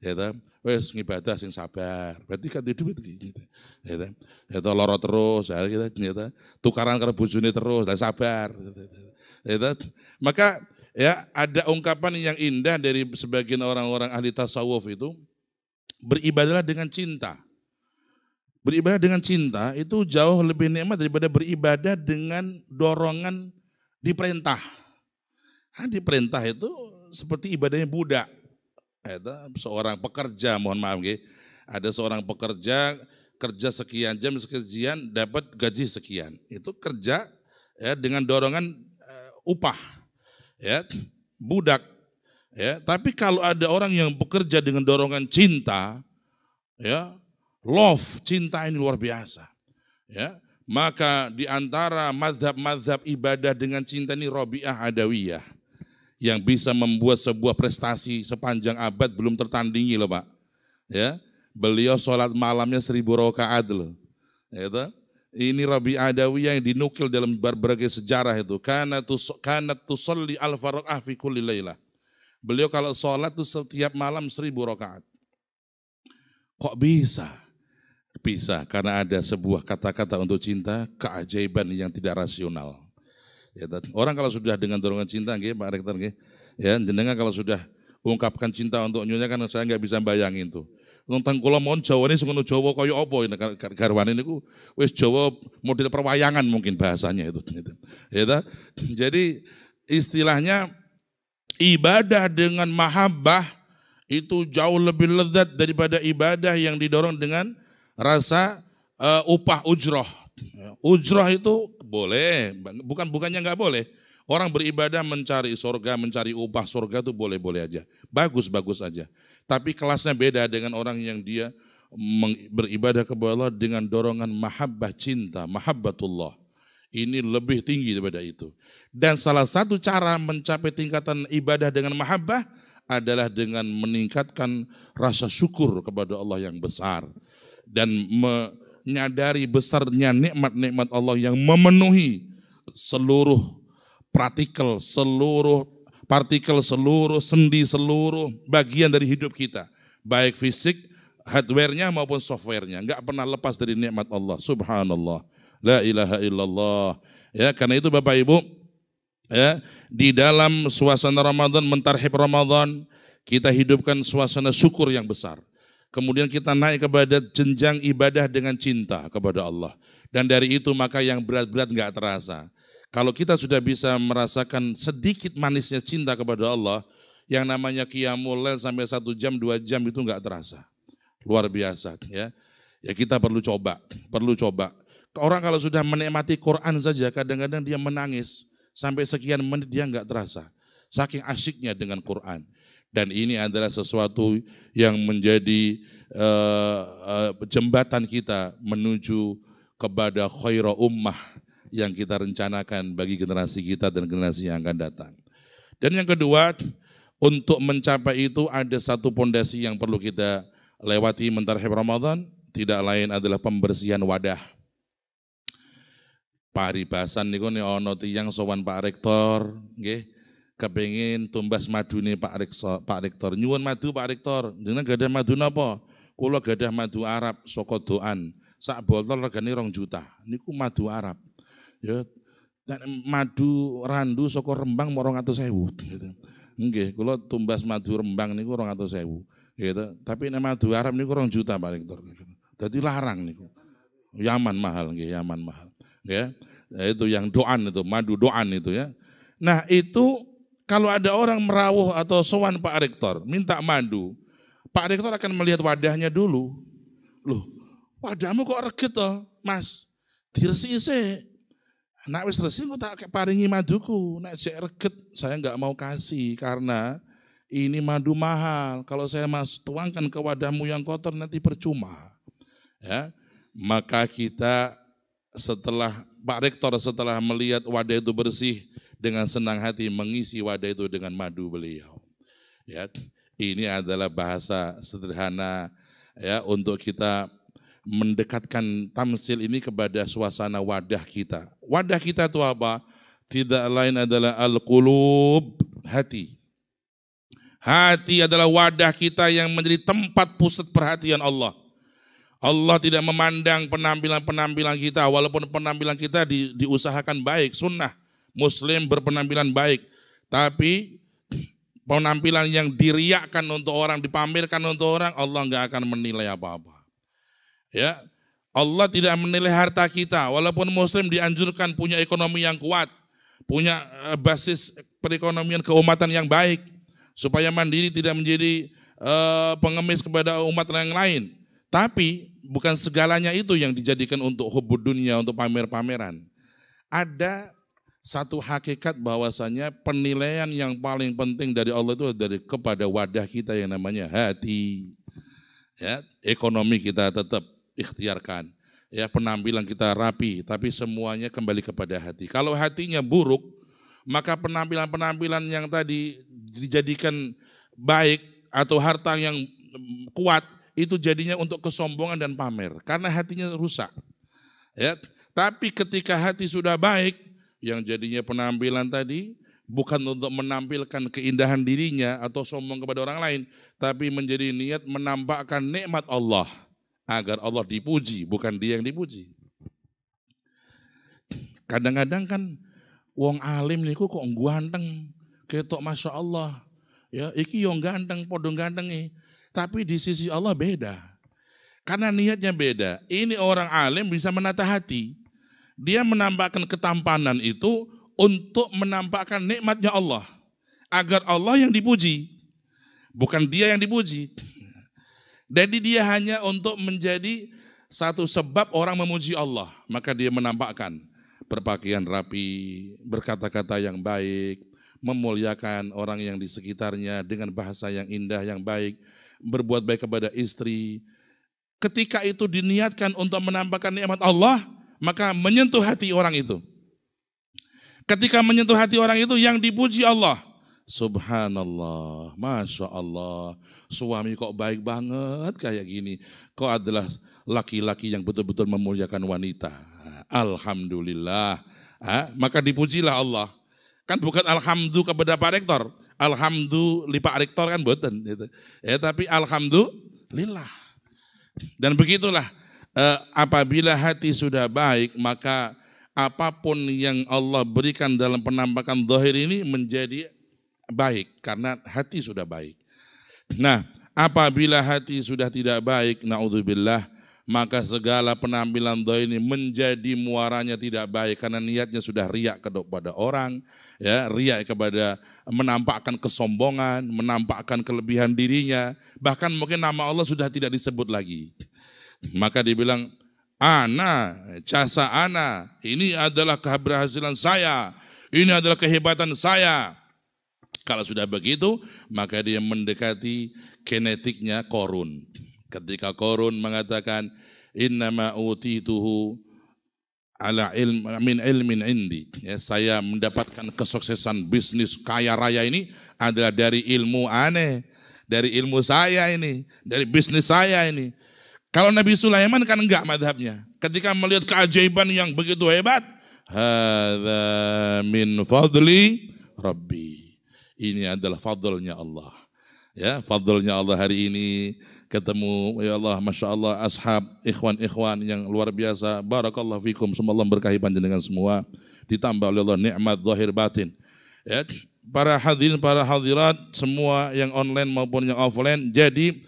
Yaitu wes ngibadah sing sabar. Berarti ganti duit ki. Yaitu loro terus, yaitu tukaran karo bojone terus, lah sabar. Yaitu maka ya ada ungkapan yang indah dari sebagian orang-orang ahli tasawuf itu, beribadahlah dengan cinta. Beribadah dengan cinta itu jauh lebih nikmat daripada beribadah dengan dorongan diperintah. Nah, diperintah itu seperti ibadahnya budak. Itu seorang pekerja, mohon maaf, ada seorang pekerja kerja sekian jam sekian dapat gaji sekian. Itu kerja ya, dengan dorongan upah, ya, budak. Ya, tapi kalau ada orang yang bekerja dengan dorongan cinta, ya, love, cinta ini luar biasa. Ya, maka di antara mazhab-mazhab ibadah dengan cinta ini Rabi'ah Adawiyah yang bisa membuat sebuah prestasi sepanjang abad belum tertandingi loh Pak. Ya, beliau sholat malamnya 1000 rakaat loh. Ya, ini Rabi'ah Adawiyah yang dinukil dalam berbagai sejarah itu, kanat tusalli alfa raka'ah fi kulli lailah. Beliau kalau sholat tuh setiap malam 1000 rakaat. Kok bisa? Bisa karena ada sebuah kata-kata untuk cinta, keajaiban yang tidak rasional. Ya, orang kalau sudah dengan dorongan cinta, nggih Pak Rektor nggih. Ya, jenengan kalau sudah ungkapkan cinta untuk nyonya kan saya nggak bisa bayangin tuh. Tentang kula mohon jawane sing ngono Jawa kaya apa ini garwane niku wis Jawa model perwayangan mungkin bahasanya itu. Ya, jadi istilahnya ibadah dengan mahabbah itu jauh lebih lezat daripada ibadah yang didorong dengan rasa upah ujroh. Ujroh itu boleh, bukannya nggak boleh. Orang beribadah mencari surga, mencari upah surga itu boleh-boleh aja. Bagus-bagus aja. Tapi kelasnya beda dengan orang yang dia beribadah kepada Allah dengan dorongan mahabbah cinta, mahabbatullah. Ini lebih tinggi daripada itu. Dan salah satu cara mencapai tingkatan ibadah dengan mahabbah adalah dengan meningkatkan rasa syukur kepada Allah yang besar. Dan menyadari besarnya nikmat-nikmat Allah yang memenuhi seluruh partikel, seluruh sendi, seluruh bagian dari hidup kita, baik fisik, hardware-nya maupun software-nya, nggak pernah lepas dari nikmat Allah. Subhanallah, la ilaha illallah. Ya, karena itu Bapak Ibu, ya, di dalam suasana Ramadan, mentarhib Ramadan, kita hidupkan suasana syukur yang besar. Kemudian kita naik kepada jenjang ibadah dengan cinta kepada Allah. Dan dari itu maka yang berat-berat nggak terasa. Kalau kita sudah bisa merasakan sedikit manisnya cinta kepada Allah, yang namanya qiyamul lail sampai 1 jam, 2 jam itu nggak terasa, luar biasa. Ya kita perlu coba. Orang kalau sudah menikmati Quran saja, kadang-kadang dia menangis sampai sekian menit dia nggak terasa, saking asyiknya dengan Quran. Dan ini adalah sesuatu yang menjadi jembatan kita menuju kepada khaira ummah yang kita rencanakan bagi generasi kita dan generasi yang akan datang. Dan yang kedua, untuk mencapai itu ada satu pondasi yang perlu kita lewati mentarhib Ramadan, tidak lain adalah pembersihan wadah. Paribasan niku nih ono tiyang sowan Pak Rektor, nggih, kepengin tumbas madune Pak Rektor. Nyuwun madu Pak Rektor, jenengan gadah madu napa? Kula gadah madu Arab saka Doan. Sak botol regane 2 juta. Niku madu Arab. Ya, madu randu saka Rembang 200.000 gitu. Nggih, kula tumbas madu Rembang niku 200.000 gitu. Tapi nek madu Arab niku 2 juta Pak Rektor. Dadi larang niku. Yaman mahal nggih, Yaman mahal. Ya. Itu yang Doan itu, madu Doan itu ya. Nah, itu kalau ada orang merawuh atau sowan Pak Rektor minta madu, Pak Rektor akan melihat wadahnya dulu. Loh, wadahmu kok reget toh, Mas? Diresiki. Nak wis resik engko tak paringi maduku, nek sik reget saya enggak mau kasih karena ini madu mahal. Kalau saya mas tuangkan ke wadahmu yang kotor nanti percuma. Ya, maka kita setelah Pak Rektor setelah melihat wadah itu bersih dengan senang hati mengisi wadah itu dengan madu beliau. Ya, ini adalah bahasa sederhana ya untuk kita mendekatkan tamsil ini kepada suasana wadah kita. Wadah kita itu apa? Tidak lain adalah al-qulub, hati. Hati adalah wadah kita yang menjadi tempat pusat perhatian Allah. Allah tidak memandang penampilan kita, walaupun penampilan kita diusahakan baik, sunnah. Muslim berpenampilan baik, tapi penampilan yang diriakkan untuk orang, dipamerkan untuk orang, Allah nggak akan menilai apa-apa. Ya, Allah tidak menilai harta kita, walaupun Muslim dianjurkan punya ekonomi yang kuat, punya basis perekonomian keumatan yang baik, supaya mandiri tidak menjadi pengemis kepada umat yang lain. Tapi bukan segalanya itu yang dijadikan untuk hubbud dunia, untuk pamer-pameran. Ada satu hakikat bahwasanya penilaian yang paling penting dari Allah itu dari kepada wadah kita yang namanya hati. Ya, ekonomi kita tetap ikhtiarkan, ya penampilan kita rapi, tapi semuanya kembali kepada hati. Kalau hatinya buruk, maka penampilan-penampilan yang tadi dijadikan baik atau harta yang kuat itu jadinya untuk kesombongan dan pamer, karena hatinya rusak. Ya, Tapi ketika hati sudah baik, yang jadinya penampilan tadi bukan untuk menampilkan keindahan dirinya atau sombong kepada orang lain, tapi menjadi niat menampakkan nikmat Allah agar Allah dipuji, bukan dia yang dipuji. Kadang-kadang kan wong alim niku kok ganteng, ketok masya Allah, ya iki yang ganteng, podong ganteng nih, tapi di sisi Allah beda, karena niatnya beda. Ini orang alim bisa menata hati. Dia menampakkan ketampanan itu untuk menampakkan nikmatnya Allah, agar Allah yang dipuji, bukan dia yang dipuji. Jadi dia hanya untuk menjadi satu sebab orang memuji Allah, maka dia menampakkan berpakaian rapi, berkata-kata yang baik, memuliakan orang yang di sekitarnya dengan bahasa yang indah, yang baik, berbuat baik kepada istri. Ketika itu diniatkan untuk menampakkan nikmat Allah, maka menyentuh hati orang itu. Ketika menyentuh hati orang itu, yang dipuji Allah. Subhanallah, Masya Allah, suami kok baik banget kayak gini. Kau adalah laki-laki yang betul-betul memuliakan wanita. Alhamdulillah. Maka dipujilah Allah. Kan bukan alhamdulillah kepada Pak Rektor. Alhamdulillah Pak Rektor kan boten. Gitu. Ya, tapi alhamdulillah. Dan begitulah. Apabila hati sudah baik, maka apapun yang Allah berikan dalam penampakan zahir ini menjadi baik, karena hati sudah baik. Nah, apabila hati sudah tidak baik, na'udzubillah, maka segala penampilan zahir ini menjadi muaranya tidak baik, karena niatnya sudah riak kepada orang, ya, riak kepada menampakkan kesombongan, menampakkan kelebihan dirinya, bahkan mungkin nama Allah sudah tidak disebut lagi. Maka dibilang, ana, jasa ana, ini adalah keberhasilan saya, ini adalah kehebatan saya. Kalau sudah begitu, maka dia mendekati genetiknya Korun. Ketika Korun mengatakan, innama utituhu ala ilmin indi. Ya, saya mendapatkan kesuksesan bisnis kaya raya ini adalah dari ilmu aneh, dari ilmu saya ini, dari bisnis saya ini. Kalau Nabi Sulaiman kan enggak madhabnya. Ketika melihat keajaiban yang begitu hebat, hadza min fadli Rabbi. Ini adalah fadlnya Allah. Ya, fadlnya Allah hari ini ketemu, ya Allah, Masya Allah, ashab, ikhwan-ikhwan yang luar biasa. Barakallahu fikum, semoga Allah berkahi panjenengan semua. Ditambah oleh Allah nikmat zahir batin. Ya, para hadirin, para hadirat, semua yang online maupun yang offline. Jadi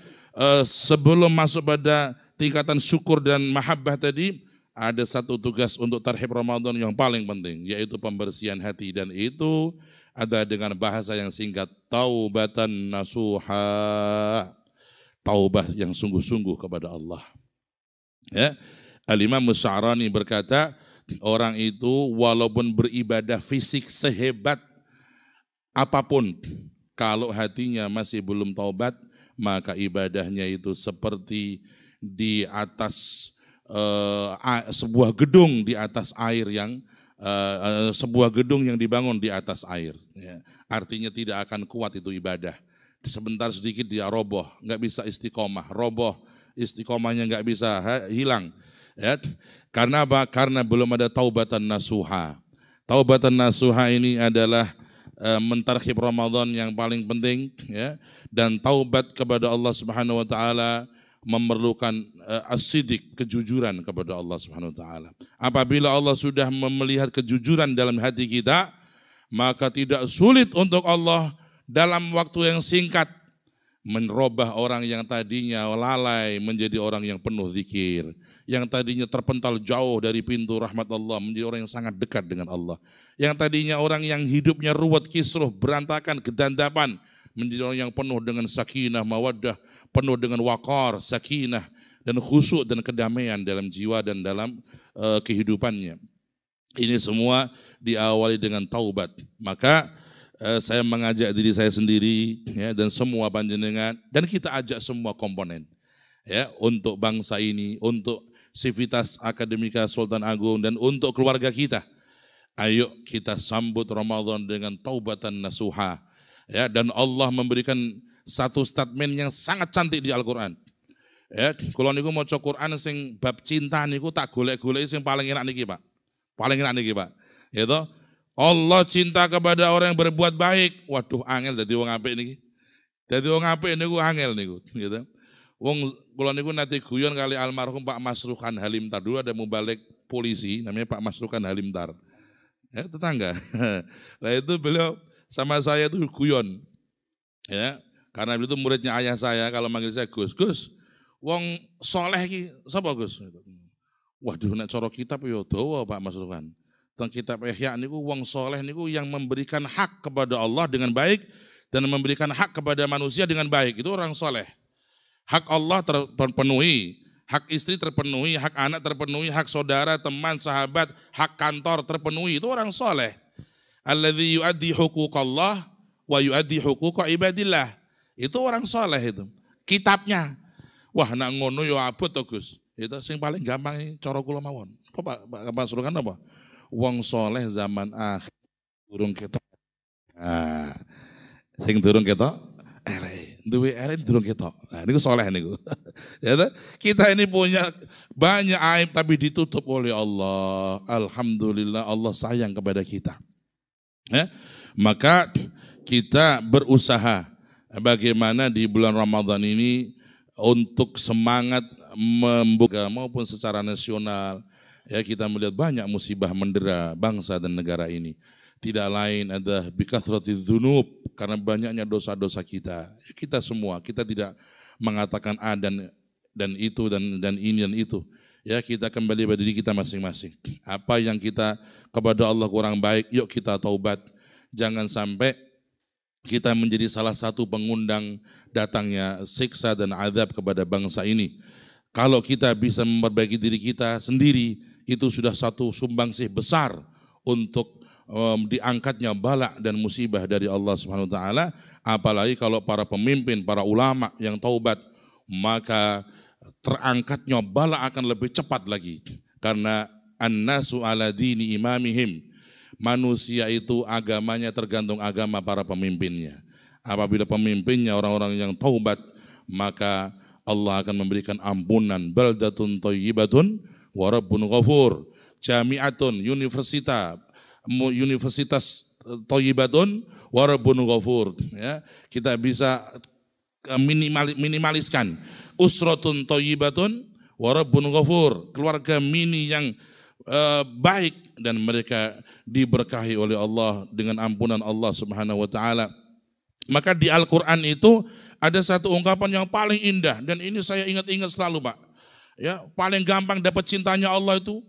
sebelum masuk pada tingkatan syukur dan mahabbah tadi, ada satu tugas untuk tarhib Ramadan yang paling penting, yaitu pembersihan hati, dan itu ada dengan bahasa yang singkat, taubatan nasuha, taubah yang sungguh-sungguh kepada Allah. Ya, Al-Imam Musyarani berkata, orang itu walaupun beribadah fisik sehebat apapun, kalau hatinya masih belum taubat, maka ibadahnya itu seperti di atas sebuah gedung di atas air yang sebuah gedung yang dibangun di atas air. Ya. Artinya tidak akan kuat itu ibadah. Sebentar sedikit dia roboh, nggak bisa istiqomah, roboh istiqomahnya nggak bisa hilang. Ya. Karena apa? Karena belum ada taubatan nasuha. Taubatan nasuha ini adalah mentarhib Ramadan yang paling penting, ya, dan taubat kepada Allah Subhanahu wa taala memerlukan as-siddiq, kejujuran kepada Allah Subhanahu wa taala. Apabila Allah sudah melihat kejujuran dalam hati kita, maka tidak sulit untuk Allah dalam waktu yang singkat merubah orang yang tadinya lalai menjadi orang yang penuh zikir, yang tadinya terpental jauh dari pintu rahmat Allah menjadi orang yang sangat dekat dengan Allah, yang tadinya orang yang hidupnya ruwet, kisruh, berantakan, kedandapan, menjadi orang yang penuh dengan sakinah, mawaddah, penuh dengan wakar, sakinah, dan khusyuk dan kedamaian dalam jiwa dan dalam kehidupannya. Ini semua diawali dengan taubat. Maka saya mengajak diri saya sendiri, ya, dan semua panjenengan, dan kita ajak semua komponen, ya, untuk bangsa ini, untuk Sivitas Akademika Sultan Agung, dan untuk keluarga kita. Ayo kita sambut Ramadan dengan taubatan nasuha. Ya, dan Allah memberikan satu statement yang sangat cantik di Al-Quran. Ya, kula niku maca Quran sing bab cinta niku tak golek-goleki sing paling enak niki, Pak. Paling enak niki, Pak. Ya toh? Allah cinta kepada orang yang berbuat baik. Waduh, angel dadi wong apik niki. Dadi wong apik niku angel niku, gitu. Wong kula niku nate guyon kali almarhum Pak Masrukan Halimtar, dulu ada mubalik polisi namanya Pak Masrukan Halimtar. Ya, tetangga. Nah, itu beliau sama saya itu guyon. Ya, karena beliau itu muridnya ayah saya, kalau manggil saya Gus, Gus. Wong soleh ki sapa Gus? Waduh, nek cara kitab ya dawa Pak Masrukan. Teng kitab Ihya niku wong soleh niku yang memberikan hak kepada Allah dengan baik dan memberikan hak kepada manusia dengan baik. Itu orang soleh. Hak Allah terpenuhi, hak istri terpenuhi, hak anak terpenuhi, hak saudara, teman, sahabat, hak kantor terpenuhi. Itu orang soleh. Alladzi yu'addi huquqallah wa yu'addi huquqa ibadillah. Itu orang soleh itu. Kitabnya. Wah, nak ngono yo abot to Gus. Itu sing paling gampang iki cara kula mawon. Apa Pak Masrukan apa? Wong soleh zaman akhir durung ketok. Nah, sing durung ketok elek, duwe elek durung ketok. Nah, niku soleh niku. Ya toh? Kita ini punya banyak aib tapi ditutup oleh Allah. Alhamdulillah Allah sayang kepada kita. Ya? Maka kita berusaha bagaimana di bulan Ramadan ini untuk semangat membuka maupun secara nasional, ya kita melihat banyak musibah mendera bangsa dan negara ini. Tidak lain ada bikathratiz dzunub, karena banyaknya dosa-dosa kita. Kita semua, kita tidak mengatakan A dan itu dan ini dan itu. Ya kita kembali pada diri kita masing-masing. Apa yang kita kepada Allah kurang baik, yuk kita taubat. Jangan sampai kita menjadi salah satu pengundang datangnya siksa dan azab kepada bangsa ini. Kalau kita bisa memperbaiki diri kita sendiri, itu sudah satu sumbangsih besar untuk diangkatnya bala dan musibah dari Allah Subhanahu wa taala. Apalagi kalau para pemimpin, para ulama yang taubat, maka terangkatnya bala akan lebih cepat lagi. Karena annasu ala dini imamihim. Manusia itu agamanya tergantung agama para pemimpinnya. Apabila pemimpinnya orang-orang yang taubat, maka Allah akan memberikan ampunan. Baldatun thayyibatun wa rabbun ghafur. Jami'atun universitas thayyibatun wa rabbun ghafur. Ya, kita bisa minimaliskan. Usratun thayyibatun wa rabbun ghafur. Keluarga mini yang baik, dan mereka diberkahi oleh Allah dengan ampunan Allah Subhanahu wa taala. Maka di Al-Qur'an itu ada satu ungkapan yang paling indah dan ini saya ingat-ingat selalu, Pak. Ya, paling gampang dapat cintanya Allah itu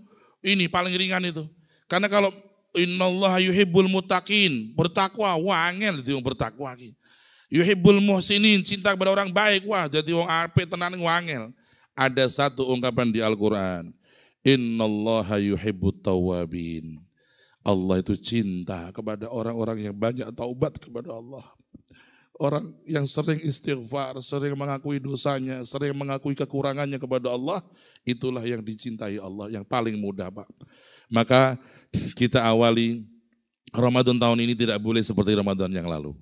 ini paling ringan itu. Karena kalau innallaha yuhibbul muttaqin, bertakwa wah angel dadi wong bertakwa iki. Yuhibbul muhsinin, cinta kepada orang baik, wah dadi wong apik tenan angel. Ada satu ungkapan di Al-Qur'an. Innallaha yuhibbut tawabin. Allah itu cinta kepada orang-orang yang banyak taubat kepada Allah. Orang yang sering istighfar, sering mengakui dosanya, sering mengakui kekurangannya kepada Allah, itulah yang dicintai Allah, yang paling mudah, Pak. Maka kita awali Ramadan tahun ini tidak boleh seperti Ramadan yang lalu.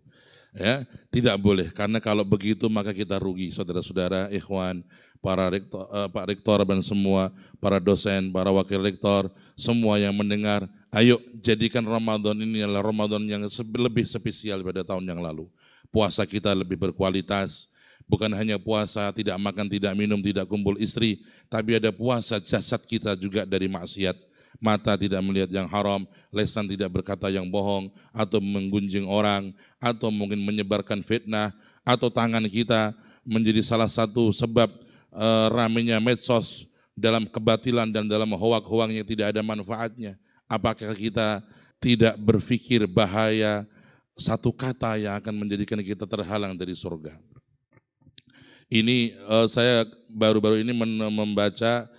Ya, tidak boleh, karena kalau begitu maka kita rugi, saudara-saudara, ikhwan, para rektor, Pak Rektor dan semua para dosen, para wakil rektor, semua yang mendengar, ayo jadikan Ramadan ini adalah Ramadan yang lebih spesial pada tahun yang lalu. Puasa kita lebih berkualitas, bukan hanya puasa tidak makan, tidak minum, tidak kumpul istri, tapi ada puasa jasad kita juga dari maksiat. Mata tidak melihat yang haram, lesan tidak berkata yang bohong, atau menggunjing orang, atau mungkin menyebarkan fitnah, atau tangan kita menjadi salah satu sebab ramainya medsos dalam kebatilan dan dalam hoak-hoak yang tidak ada manfaatnya. Apakah kita tidak berpikir bahaya satu kata yang akan menjadikan kita terhalang dari surga? Ini saya baru-baru ini membaca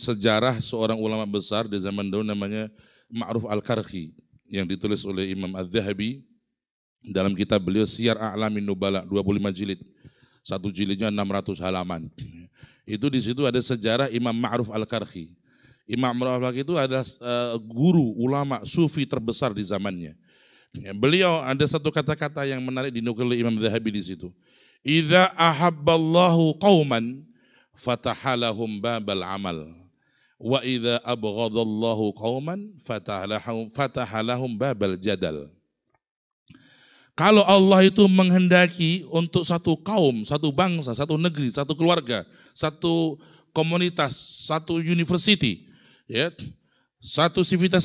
sejarah seorang ulama besar di zaman dulu namanya Ma'ruf Al-Karhi yang ditulis oleh Imam Al-Zahabi dalam kitab beliau Syiar A'lamin Nubala 25 jilid, satu jilidnya 600 halaman. Itu di situ ada sejarah Imam Ma'ruf Al-Karhi. Imam Ma'ruf Al-Karhi itu adalah guru ulama sufi terbesar di zamannya. Beliau ada satu kata-kata yang menarik dinukil oleh Imam Al-Zahabi di situ. Idza ahabballahu qauman fatahalahum babal amal wa idza abghadallahu qauman fatahalahum babal jadal. Kalau Allah itu menghendaki untuk satu kaum, satu bangsa, satu negeri, satu keluarga, satu komunitas, satu university, ya, satu sivitas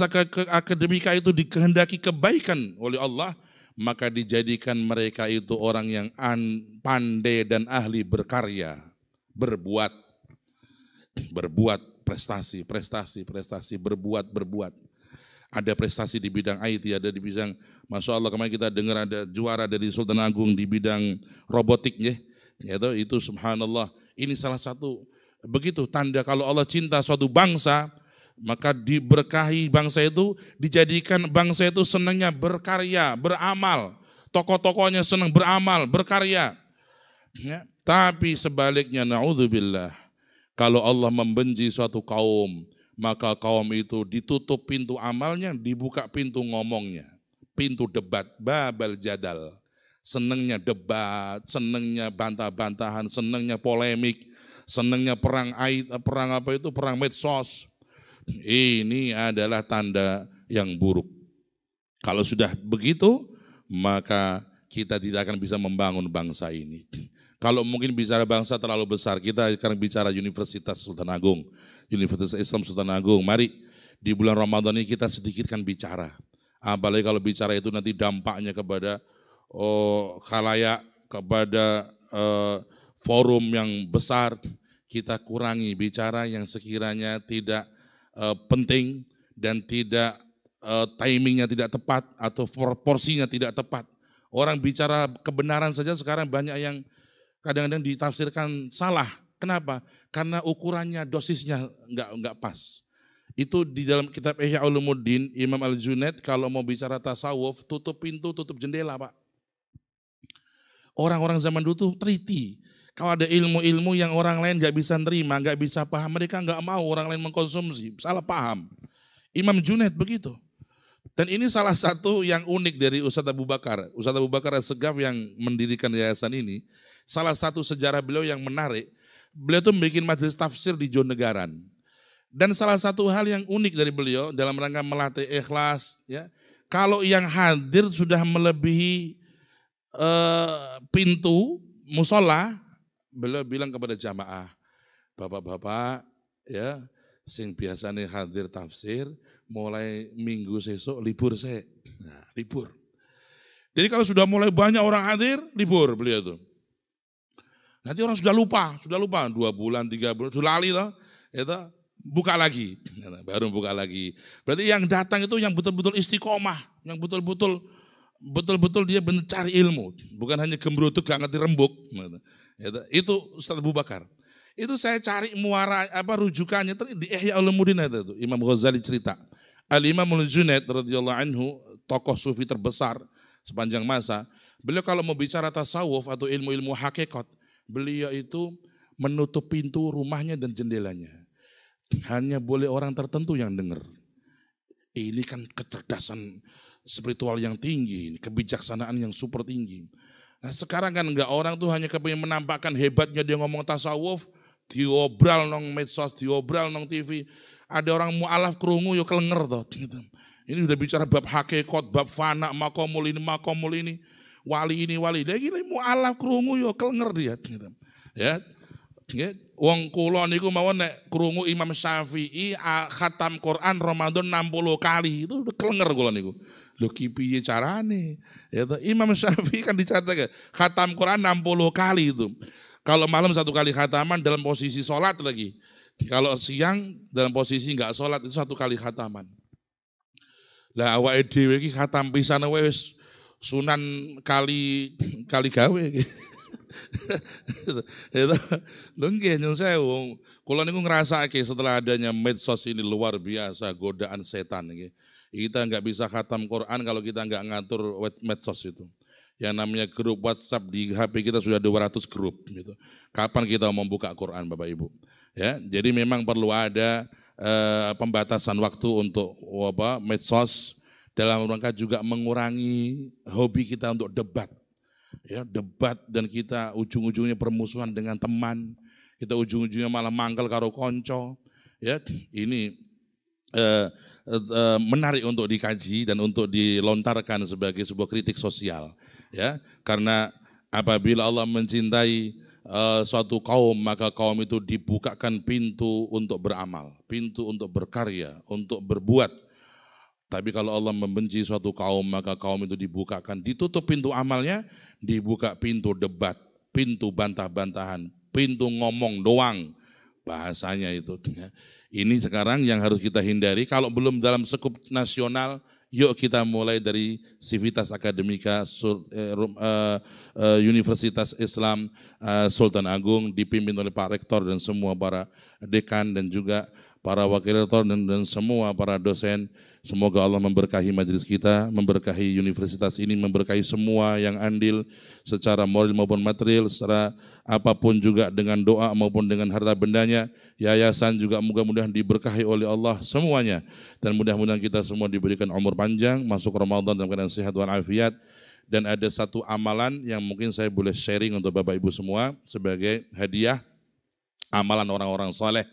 akademika itu dikehendaki kebaikan oleh Allah, maka dijadikan mereka itu orang yang pandai dan ahli berkarya, berbuat prestasi, berbuat. Ada prestasi di bidang IT, ada di bidang, Masya Allah, kemarin kita dengar ada juara dari Sultan Agung di bidang robotiknya, itu subhanallah. Ini salah satu, begitu tanda kalau Allah cinta suatu bangsa, maka diberkahi bangsa itu, dijadikan bangsa itu senangnya berkarya, beramal. Tokoh-tokohnya senang beramal, berkarya. Ya. Tapi sebaliknya, na'udzubillah, kalau Allah membenci suatu kaum, maka kaum itu ditutup pintu amalnya, dibuka pintu ngomongnya. Pintu debat, babal jadal, senengnya debat, senengnya bantah-bantahan, senengnya polemik, senengnya perang medsos. Ini adalah tanda yang buruk. Kalau sudah begitu, maka kita tidak akan bisa membangun bangsa ini. Kalau mungkin bicara bangsa terlalu besar, kita akan bicara Universitas Sultan Agung, Universitas Islam Sultan Agung. Mari di bulan Ramadan ini kita sedikitkan bicara. Apalagi kalau bicara itu nanti dampaknya kepada khalayak, kepada forum yang besar, kita kurangi bicara yang sekiranya tidak penting dan tidak timingnya tidak tepat atau porsinya tidak tepat. Orang bicara kebenaran saja sekarang banyak yang kadang-kadang ditafsirkan salah. Kenapa? Karena ukurannya, dosisnya nggak pas. Itu di dalam kitab Ihya Ulumuddin, Imam Al-Junaid kalau mau bicara tasawuf, tutup pintu, tutup jendela, Pak. Orang-orang zaman dulu tuh teliti. Kalau ada ilmu-ilmu yang orang lain nggak bisa nerima, nggak bisa paham, mereka nggak mau orang lain mengkonsumsi, salah paham. Imam Junaid begitu. Dan ini salah satu yang unik dari Ustaz Abu Bakar. Ustaz Abu Bakar Assegaf yang mendirikan yayasan ini, salah satu sejarah beliau yang menarik, beliau tuh bikin majelis tafsir di Jonegaran. Dan salah satu hal yang unik dari beliau dalam rangka melatih ikhlas, ya, kalau yang hadir sudah melebihi pintu musola, beliau bilang kepada jamaah, bapak-bapak, ya, sing biasanya hadir tafsir, mulai minggu sesuk libur saya, nah, libur. Jadi kalau sudah mulai banyak orang hadir, libur beliau tuh. Nanti orang sudah lupa 2 bulan, 3 bulan, sudah lali loh, itu. Buka lagi, baru buka lagi. Berarti yang datang itu yang betul-betul istiqomah, yang betul-betul dia mencari ilmu, bukan hanya gembrutuk gak ngerti rembuk. Itu Ustaz Abu Bakar. Itu saya cari muara rujukannya di Ihya Ulumuddin itu. Imam Ghazali cerita. Al-Imam Al-Junaid radhiyallahu anhu, tokoh sufi terbesar sepanjang masa. Beliau kalau mau bicara tasawuf atau ilmu-ilmu hakikat, beliau itu menutup pintu rumahnya dan jendelanya. Hanya boleh orang tertentu yang dengar. Ini kan kecerdasan spiritual yang tinggi, kebijaksanaan yang super tinggi. Nah, sekarang kan enggak, orang tuh hanya kepingin menampakkan hebatnya dia ngomong tasawuf, diobral nong medsos, diobral nong TV. Ada orang mu'alaf kerungu yo kelenger toh. Ini udah bicara bab hakikat, bab fana, makomul ini, wali ini. Lagi mu'alaf kerungu yo kelenger dia. Ya. Wong kula niku mawon nek krungu Imam Syafi'i khatam Quran Ramadan 60 kali itu klenger kula niku. Lho ki piye carane? Ya, Imam Syafi'i kan dicatat khatam Quran 60 kali itu. Kalau malam 1 kali khataman dalam posisi sholat lagi. Kalau siang dalam posisi enggak sholat itu 1 kali khataman. Lah awake dhewe iki khatam pisan wis sunan kali gawe. Kalau niku ngrasake setelah adanya medsos ini luar biasa godaan setan. Kita nggak bisa khatam Quran kalau kita nggak ngatur medsos itu. Yang namanya grup WhatsApp di HP kita sudah 200 grup. Gitu. Kapan kita mau buka Quran, Bapak Ibu? Ya, jadi memang perlu ada pembatasan waktu untuk medsos, dalam rangka juga mengurangi hobi kita untuk debat. ya, debat, dan kita ujung-ujungnya permusuhan dengan teman, kita ujung-ujungnya malah mangkel karo konco, ya. Ini menarik untuk dikaji dan untuk dilontarkan sebagai sebuah kritik sosial, ya, karena apabila Allah mencintai suatu kaum, maka kaum itu dibukakan pintu untuk beramal, pintu untuk berkarya, untuk berbuat. Tapi kalau Allah membenci suatu kaum, maka kaum itu dibukakan, ditutup pintu amalnya, dibuka pintu debat, pintu bantah-bantahan, pintu ngomong doang bahasanya itu. Ini sekarang yang harus kita hindari. Kalau belum dalam sekup nasional, yuk kita mulai dari civitas akademika Universitas Islam Sultan Agung, dipimpin oleh Pak Rektor dan semua para dekan dan juga para wakil rektor dan semua para dosen. Semoga Allah memberkahi majelis kita, memberkahi universitas ini, memberkahi semua yang andil secara moral maupun material, secara apapun juga dengan doa maupun dengan harta bendanya. Yayasan juga mudah-mudahan diberkahi oleh Allah semuanya. Dan mudah-mudahan kita semua diberikan umur panjang, masuk Ramadan dalam keadaan sehat wal afiat. Dan ada satu amalan yang mungkin saya boleh sharing untuk Bapak Ibu semua sebagai hadiah amalan orang-orang soleh.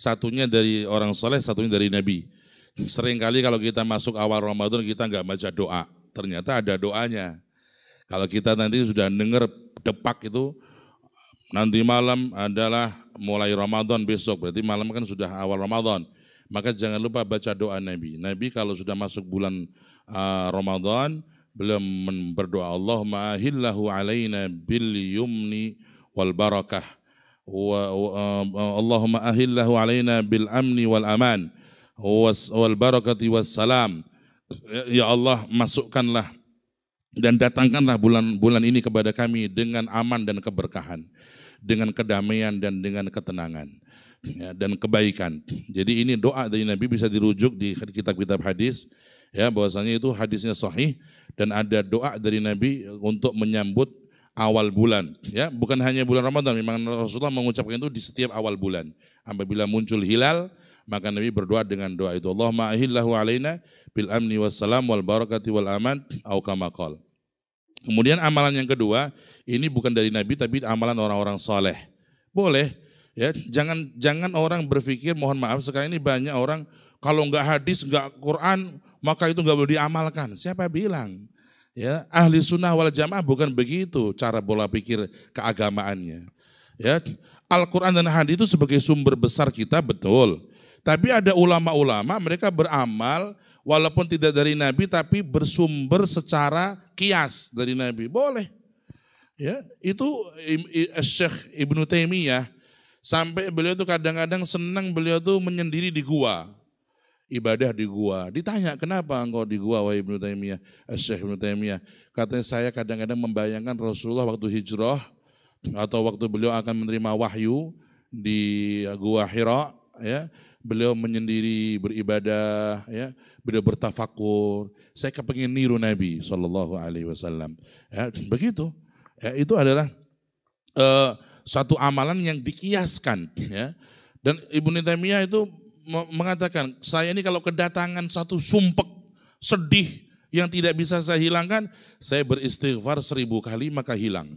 Satunya dari orang soleh, satunya dari Nabi. Seringkali kalau kita masuk awal Ramadan kita nggak baca doa, ternyata ada doanya. Kalau kita nanti sudah dengar depak itu, nanti malam adalah mulai Ramadan besok, berarti malam kan sudah awal Ramadan. Maka jangan lupa baca doa Nabi. Nabi kalau sudah masuk bulan Ramadan, beliau berdoa, Allahumma ahillahu alaina bil yumni wal barakah, Allahumma ahillahu alaina bil amni wal aman wal barakati wassalam. Ya Allah, masukkanlah dan datangkanlah bulan-bulan ini kepada kami dengan aman dan keberkahan, dengan kedamaian dan dengan ketenangan, ya, dan kebaikan. Jadi ini doa dari Nabi, bisa dirujuk di kitab-kitab hadis, ya, bahwasanya itu hadisnya sahih dan ada doa dari Nabi untuk menyambut awal bulan, ya, bukan hanya bulan Ramadan. Memang Rasulullah mengucapkan itu di setiap awal bulan. Apabila muncul hilal, maka Nabi berdoa dengan doa itu, Allahumma ahillahu alaina bil amni wassalam wal barakati wal aman au kama qala. Kemudian amalan yang kedua, ini bukan dari Nabi tapi amalan orang-orang soleh. Boleh, ya, jangan orang berpikir, mohon maaf sekarang ini banyak orang kalau nggak hadis nggak Quran maka itu nggak boleh diamalkan. Siapa bilang? Ya, ahli sunnah wal jamaah bukan begitu cara pola pikir keagamaannya. Ya, Al-Quran dan hadis itu sebagai sumber besar kita, betul. Tapi ada ulama-ulama mereka beramal walaupun tidak dari Nabi tapi bersumber secara kias dari Nabi. Boleh. Ya, itu Syekh Ibnu Taimiyah sampai beliau tuh kadang-kadang senang beliau tuh menyendiri di gua. Ibadah di gua. Ditanya, "Kenapa engkau di gua wahai Ibnu Taimiyah?" Syekh Ibnu Taimiyah katanya, "Saya kadang-kadang membayangkan Rasulullah waktu hijrah atau waktu beliau akan menerima wahyu di gua Hira, ya. Beliau menyendiri beribadah, ya, beliau bertafakur. Saya kepengen niru Nabi Shallallahu Alaihi Wasallam, ya, begitu. Ya, itu adalah satu amalan yang dikiaskan, ya. Dan Ibnu Taimiyah itu mengatakan, saya ini kalau kedatangan satu sumpek sedih yang tidak bisa saya hilangkan, saya beristighfar 1000 kali maka hilang.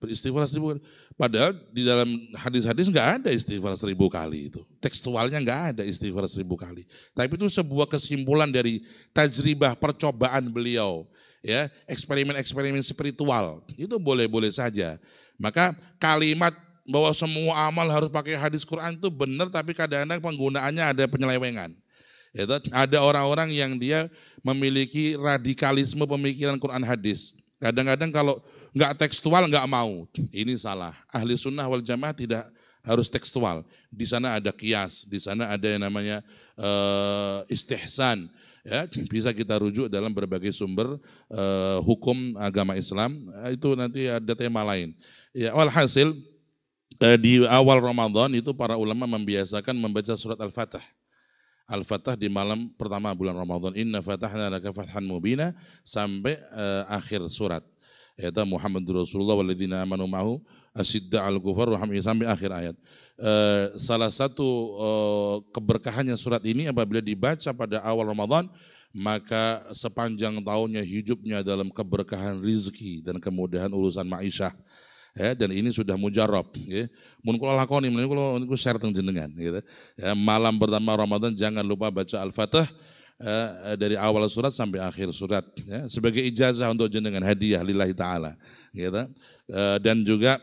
Beristighfar 1000 kali. Padahal di dalam hadis-hadis nggak ada istighfar 1000 kali itu. Tekstualnya nggak ada istighfar 1000 kali. Tapi itu sebuah kesimpulan dari tajribah percobaan beliau, ya, eksperimen-eksperimen spiritual. Itu boleh-boleh saja. Maka kalimat bahwa semua amal harus pakai hadis Quran itu benar, tapi kadang-kadang penggunaannya ada penyelewengan. Ada orang-orang yang dia memiliki radikalisme pemikiran Quran hadis. Kadang-kadang kalau nggak tekstual nggak mau, ini salah. Ahli sunnah wal jamaah tidak harus tekstual. Di sana ada kias, di sana ada yang namanya istihsan. Ya, bisa kita rujuk dalam berbagai sumber hukum agama Islam. Itu nanti ada tema lain. Ya, walhasil di awal Ramadan itu para ulama membiasakan membaca surat Al-Fatihah. Al-Fatihah di malam pertama bulan Ramadan. Inna fatahna laka fathan mubina sampai akhir surat. Yaitu Muhammad Rasulullah waladzina amanu ma'ahu asidda al-kufar rahmi sampai akhir ayat. Salah satu keberkahannya surat ini apabila dibaca pada awal Ramadan, maka sepanjang tahunnya hidupnya dalam keberkahan rizki dan kemudahan urusan ma'isyah. Ya, dan ini sudah mujarab. Ya. Mun kula lakoni, mun kula niku share teng jenengan. Gitu. Ya, malam pertama Ramadan jangan lupa baca Al-Fatihah dari awal surat sampai akhir surat. Ya. Sebagai ijazah untuk jenengan, hadiah lillahi ta'ala. Gitu. Dan juga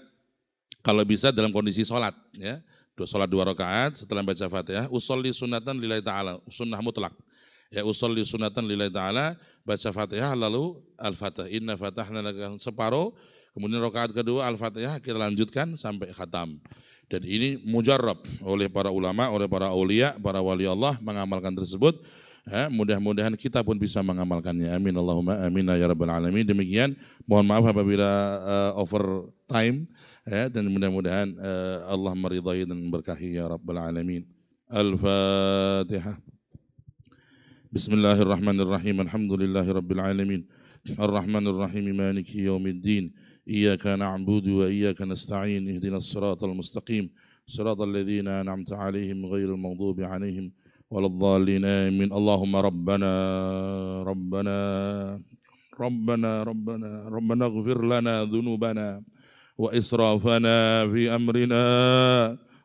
kalau bisa dalam kondisi sholat. Ya. Sholat 2 rakaat setelah baca Fatihah. Usolli sunatan lillahi ta'ala, sunnah mutlak. Ya, usolli sunatan lillahi ta'ala, baca Fatihah lalu Al-Fatihah. Inna fatahna laka separuh. Kemudian rakaat kedua Al-Fatihah kita lanjutkan sampai khatam. Dan ini mujarab oleh para ulama, oleh para aulia, para wali Allah mengamalkan tersebut. Ya, mudah-mudahan kita pun bisa mengamalkannya. Amin Allahumma amin ya rabbal alamin. Demikian, mohon maaf apabila over time ya, dan mudah-mudahan Allah meridhai dan berkahi ya rabbal alamin. Al-Fatihah. Bismillahirrahmanirrahim. Alhamdulillahirabbil alamin. Ar-Rahmanirrahim maliki yaumiddin. Iyyaka na'budu wa iyyaka nasta'in ihdinas siratal mustaqim siratal ladzina an'amta 'alaihim ghairil maghdubi 'alaihim waladdallin amin Allahumma rabbana ighfir lana dhunubana wa israfana fi amrina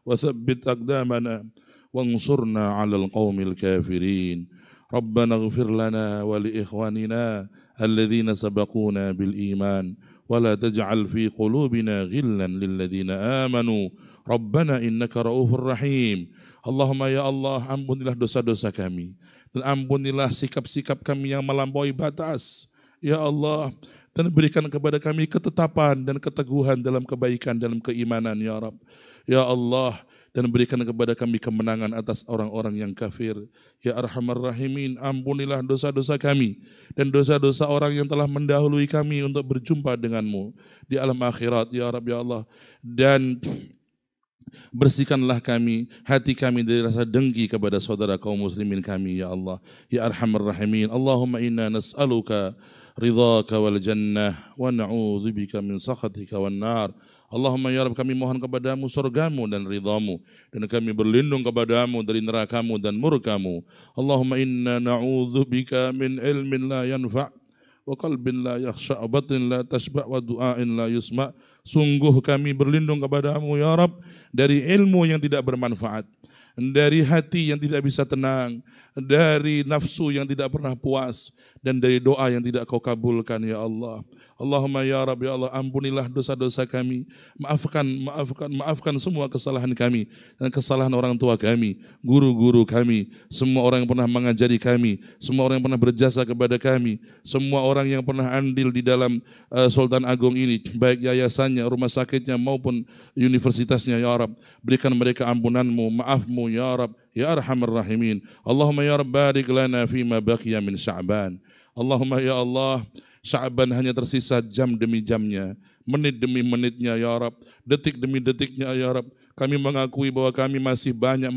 wa thabbit aqdamana wansurna 'alal qaumil kafirin rabbana ighfir lana wa li ikhwanina alladzina sabaquna bil iman ولا تجعل في قلوبنا غلا للذين آمنوا ربنا إنك رؤوف رحيم اللهم يا الله ampunilah dosa-dosa kami dan ampunilah sikap-sikap kami yang melampaui batas ya Allah dan berikan kepada kami ketetapan dan keteguhan dalam kebaikan dalam keimanan ya Rabb ya Allah dan berikan kepada kami kemenangan atas orang-orang yang kafir ya Arhamar Rahimin ampunilah dosa-dosa kami dan dosa-dosa orang yang telah mendahului kami untuk berjumpa denganmu di alam akhirat ya Rabb ya Allah dan bersihkanlah kami hati kami dari rasa dengki kepada saudara kaum muslimin kami ya Allah ya Arhamar Rahimin Allahumma inna nas'aluka ridhaka wal jannah wa na'udzubika min sakhatika wan nar Allahumma ya Rabb kami mohon kepadamu surgamu dan ridhamu dan kami berlindung kepadamu dari nerakamu dan murkamu Allahumma inna na'udzubika min ilmin la yanfa' wa qalbin la yakhsha' wa batin la tashba' wa du'ain la yusma' sungguh kami berlindung kepadamu ya Rabb dari ilmu yang tidak bermanfaat dari hati yang tidak bisa tenang dari nafsu yang tidak pernah puas dan dari doa yang tidak kau kabulkan ya Allah Allahumma ya Rabb ya Allah ampunilah dosa-dosa kami maafkan semua kesalahan kami dan kesalahan orang tua kami guru-guru kami semua orang yang pernah mengajari kami semua orang yang pernah berjasa kepada kami semua orang yang pernah andil di dalam Sultan Agung ini baik yayasannya rumah sakitnya maupun universitasnya ya Rabb berikan mereka ampunanmu maafmu ya Rabb ya Arhamar Rahimin Allahumma ya Rabb barik lana fima baqiya min Sya'ban Allahumma ya Allah Sya'ban hanya tersisa jam demi jamnya, menit demi menitnya ya Rabb, detik demi detiknya ya Rabb. Kami mengakui bahwa kami masih banyak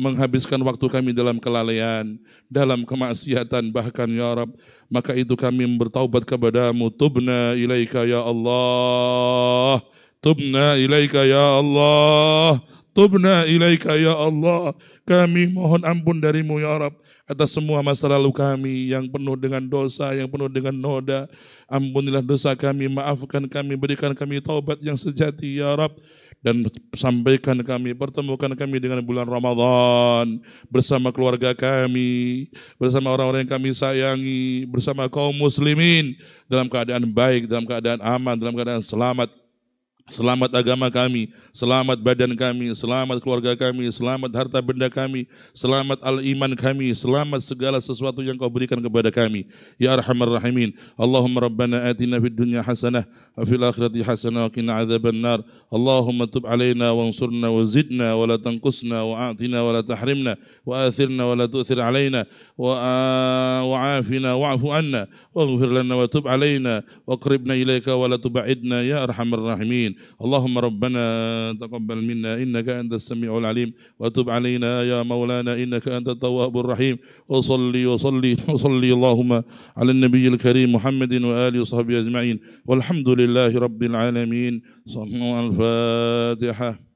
menghabiskan waktu kami dalam kelalaian, dalam kemaksiatan bahkan ya Rabb. Maka itu kami bertaubat kepadamu, tubna ilaika ya Allah, tubna ilaika ya Allah, tubna ilaika ya Allah. Kami mohon ampun darimu ya Rabb. Atas semua masa lalu kami yang penuh dengan dosa, yang penuh dengan noda. Ampunilah dosa kami, maafkan kami, berikan kami taubat yang sejati ya Rabb. Dan sampaikan kami, pertemukan kami dengan bulan Ramadan. Bersama keluarga kami, bersama orang-orang yang kami sayangi, bersama kaum muslimin. Dalam keadaan baik, dalam keadaan aman, dalam keadaan selamat. Selamat agama kami, selamat badan kami, selamat keluarga kami, selamat harta benda kami, selamat al-iman kami, selamat segala sesuatu yang kau berikan kepada kami. Ya Arhamar Rahimin, Allahumma Rabbana atina fid dunya hasanah, wa fil akhirati hasanah wa qina adzabannar. Allahumma tub alaina wa ansurna wa zidna wa la tanqusna wa atina wa la tahrimna wa athirna wa la tu'thir alaina wa afina wa'fu anna waghfir lana wa tub alaina wa qribna ilaika wa la tub'idna ya Arhamar Rahimin. اللهم ربنا تقبل منا إنك أنت السميع العليم وتب علينا يا مولانا إنك أنت التواب الرحيم وصلي وصلي وصلي اللهم على النبي الكريم محمد وآله وصحبه أجمعين والحمد لله رب العالمين صلوا على الفاتحة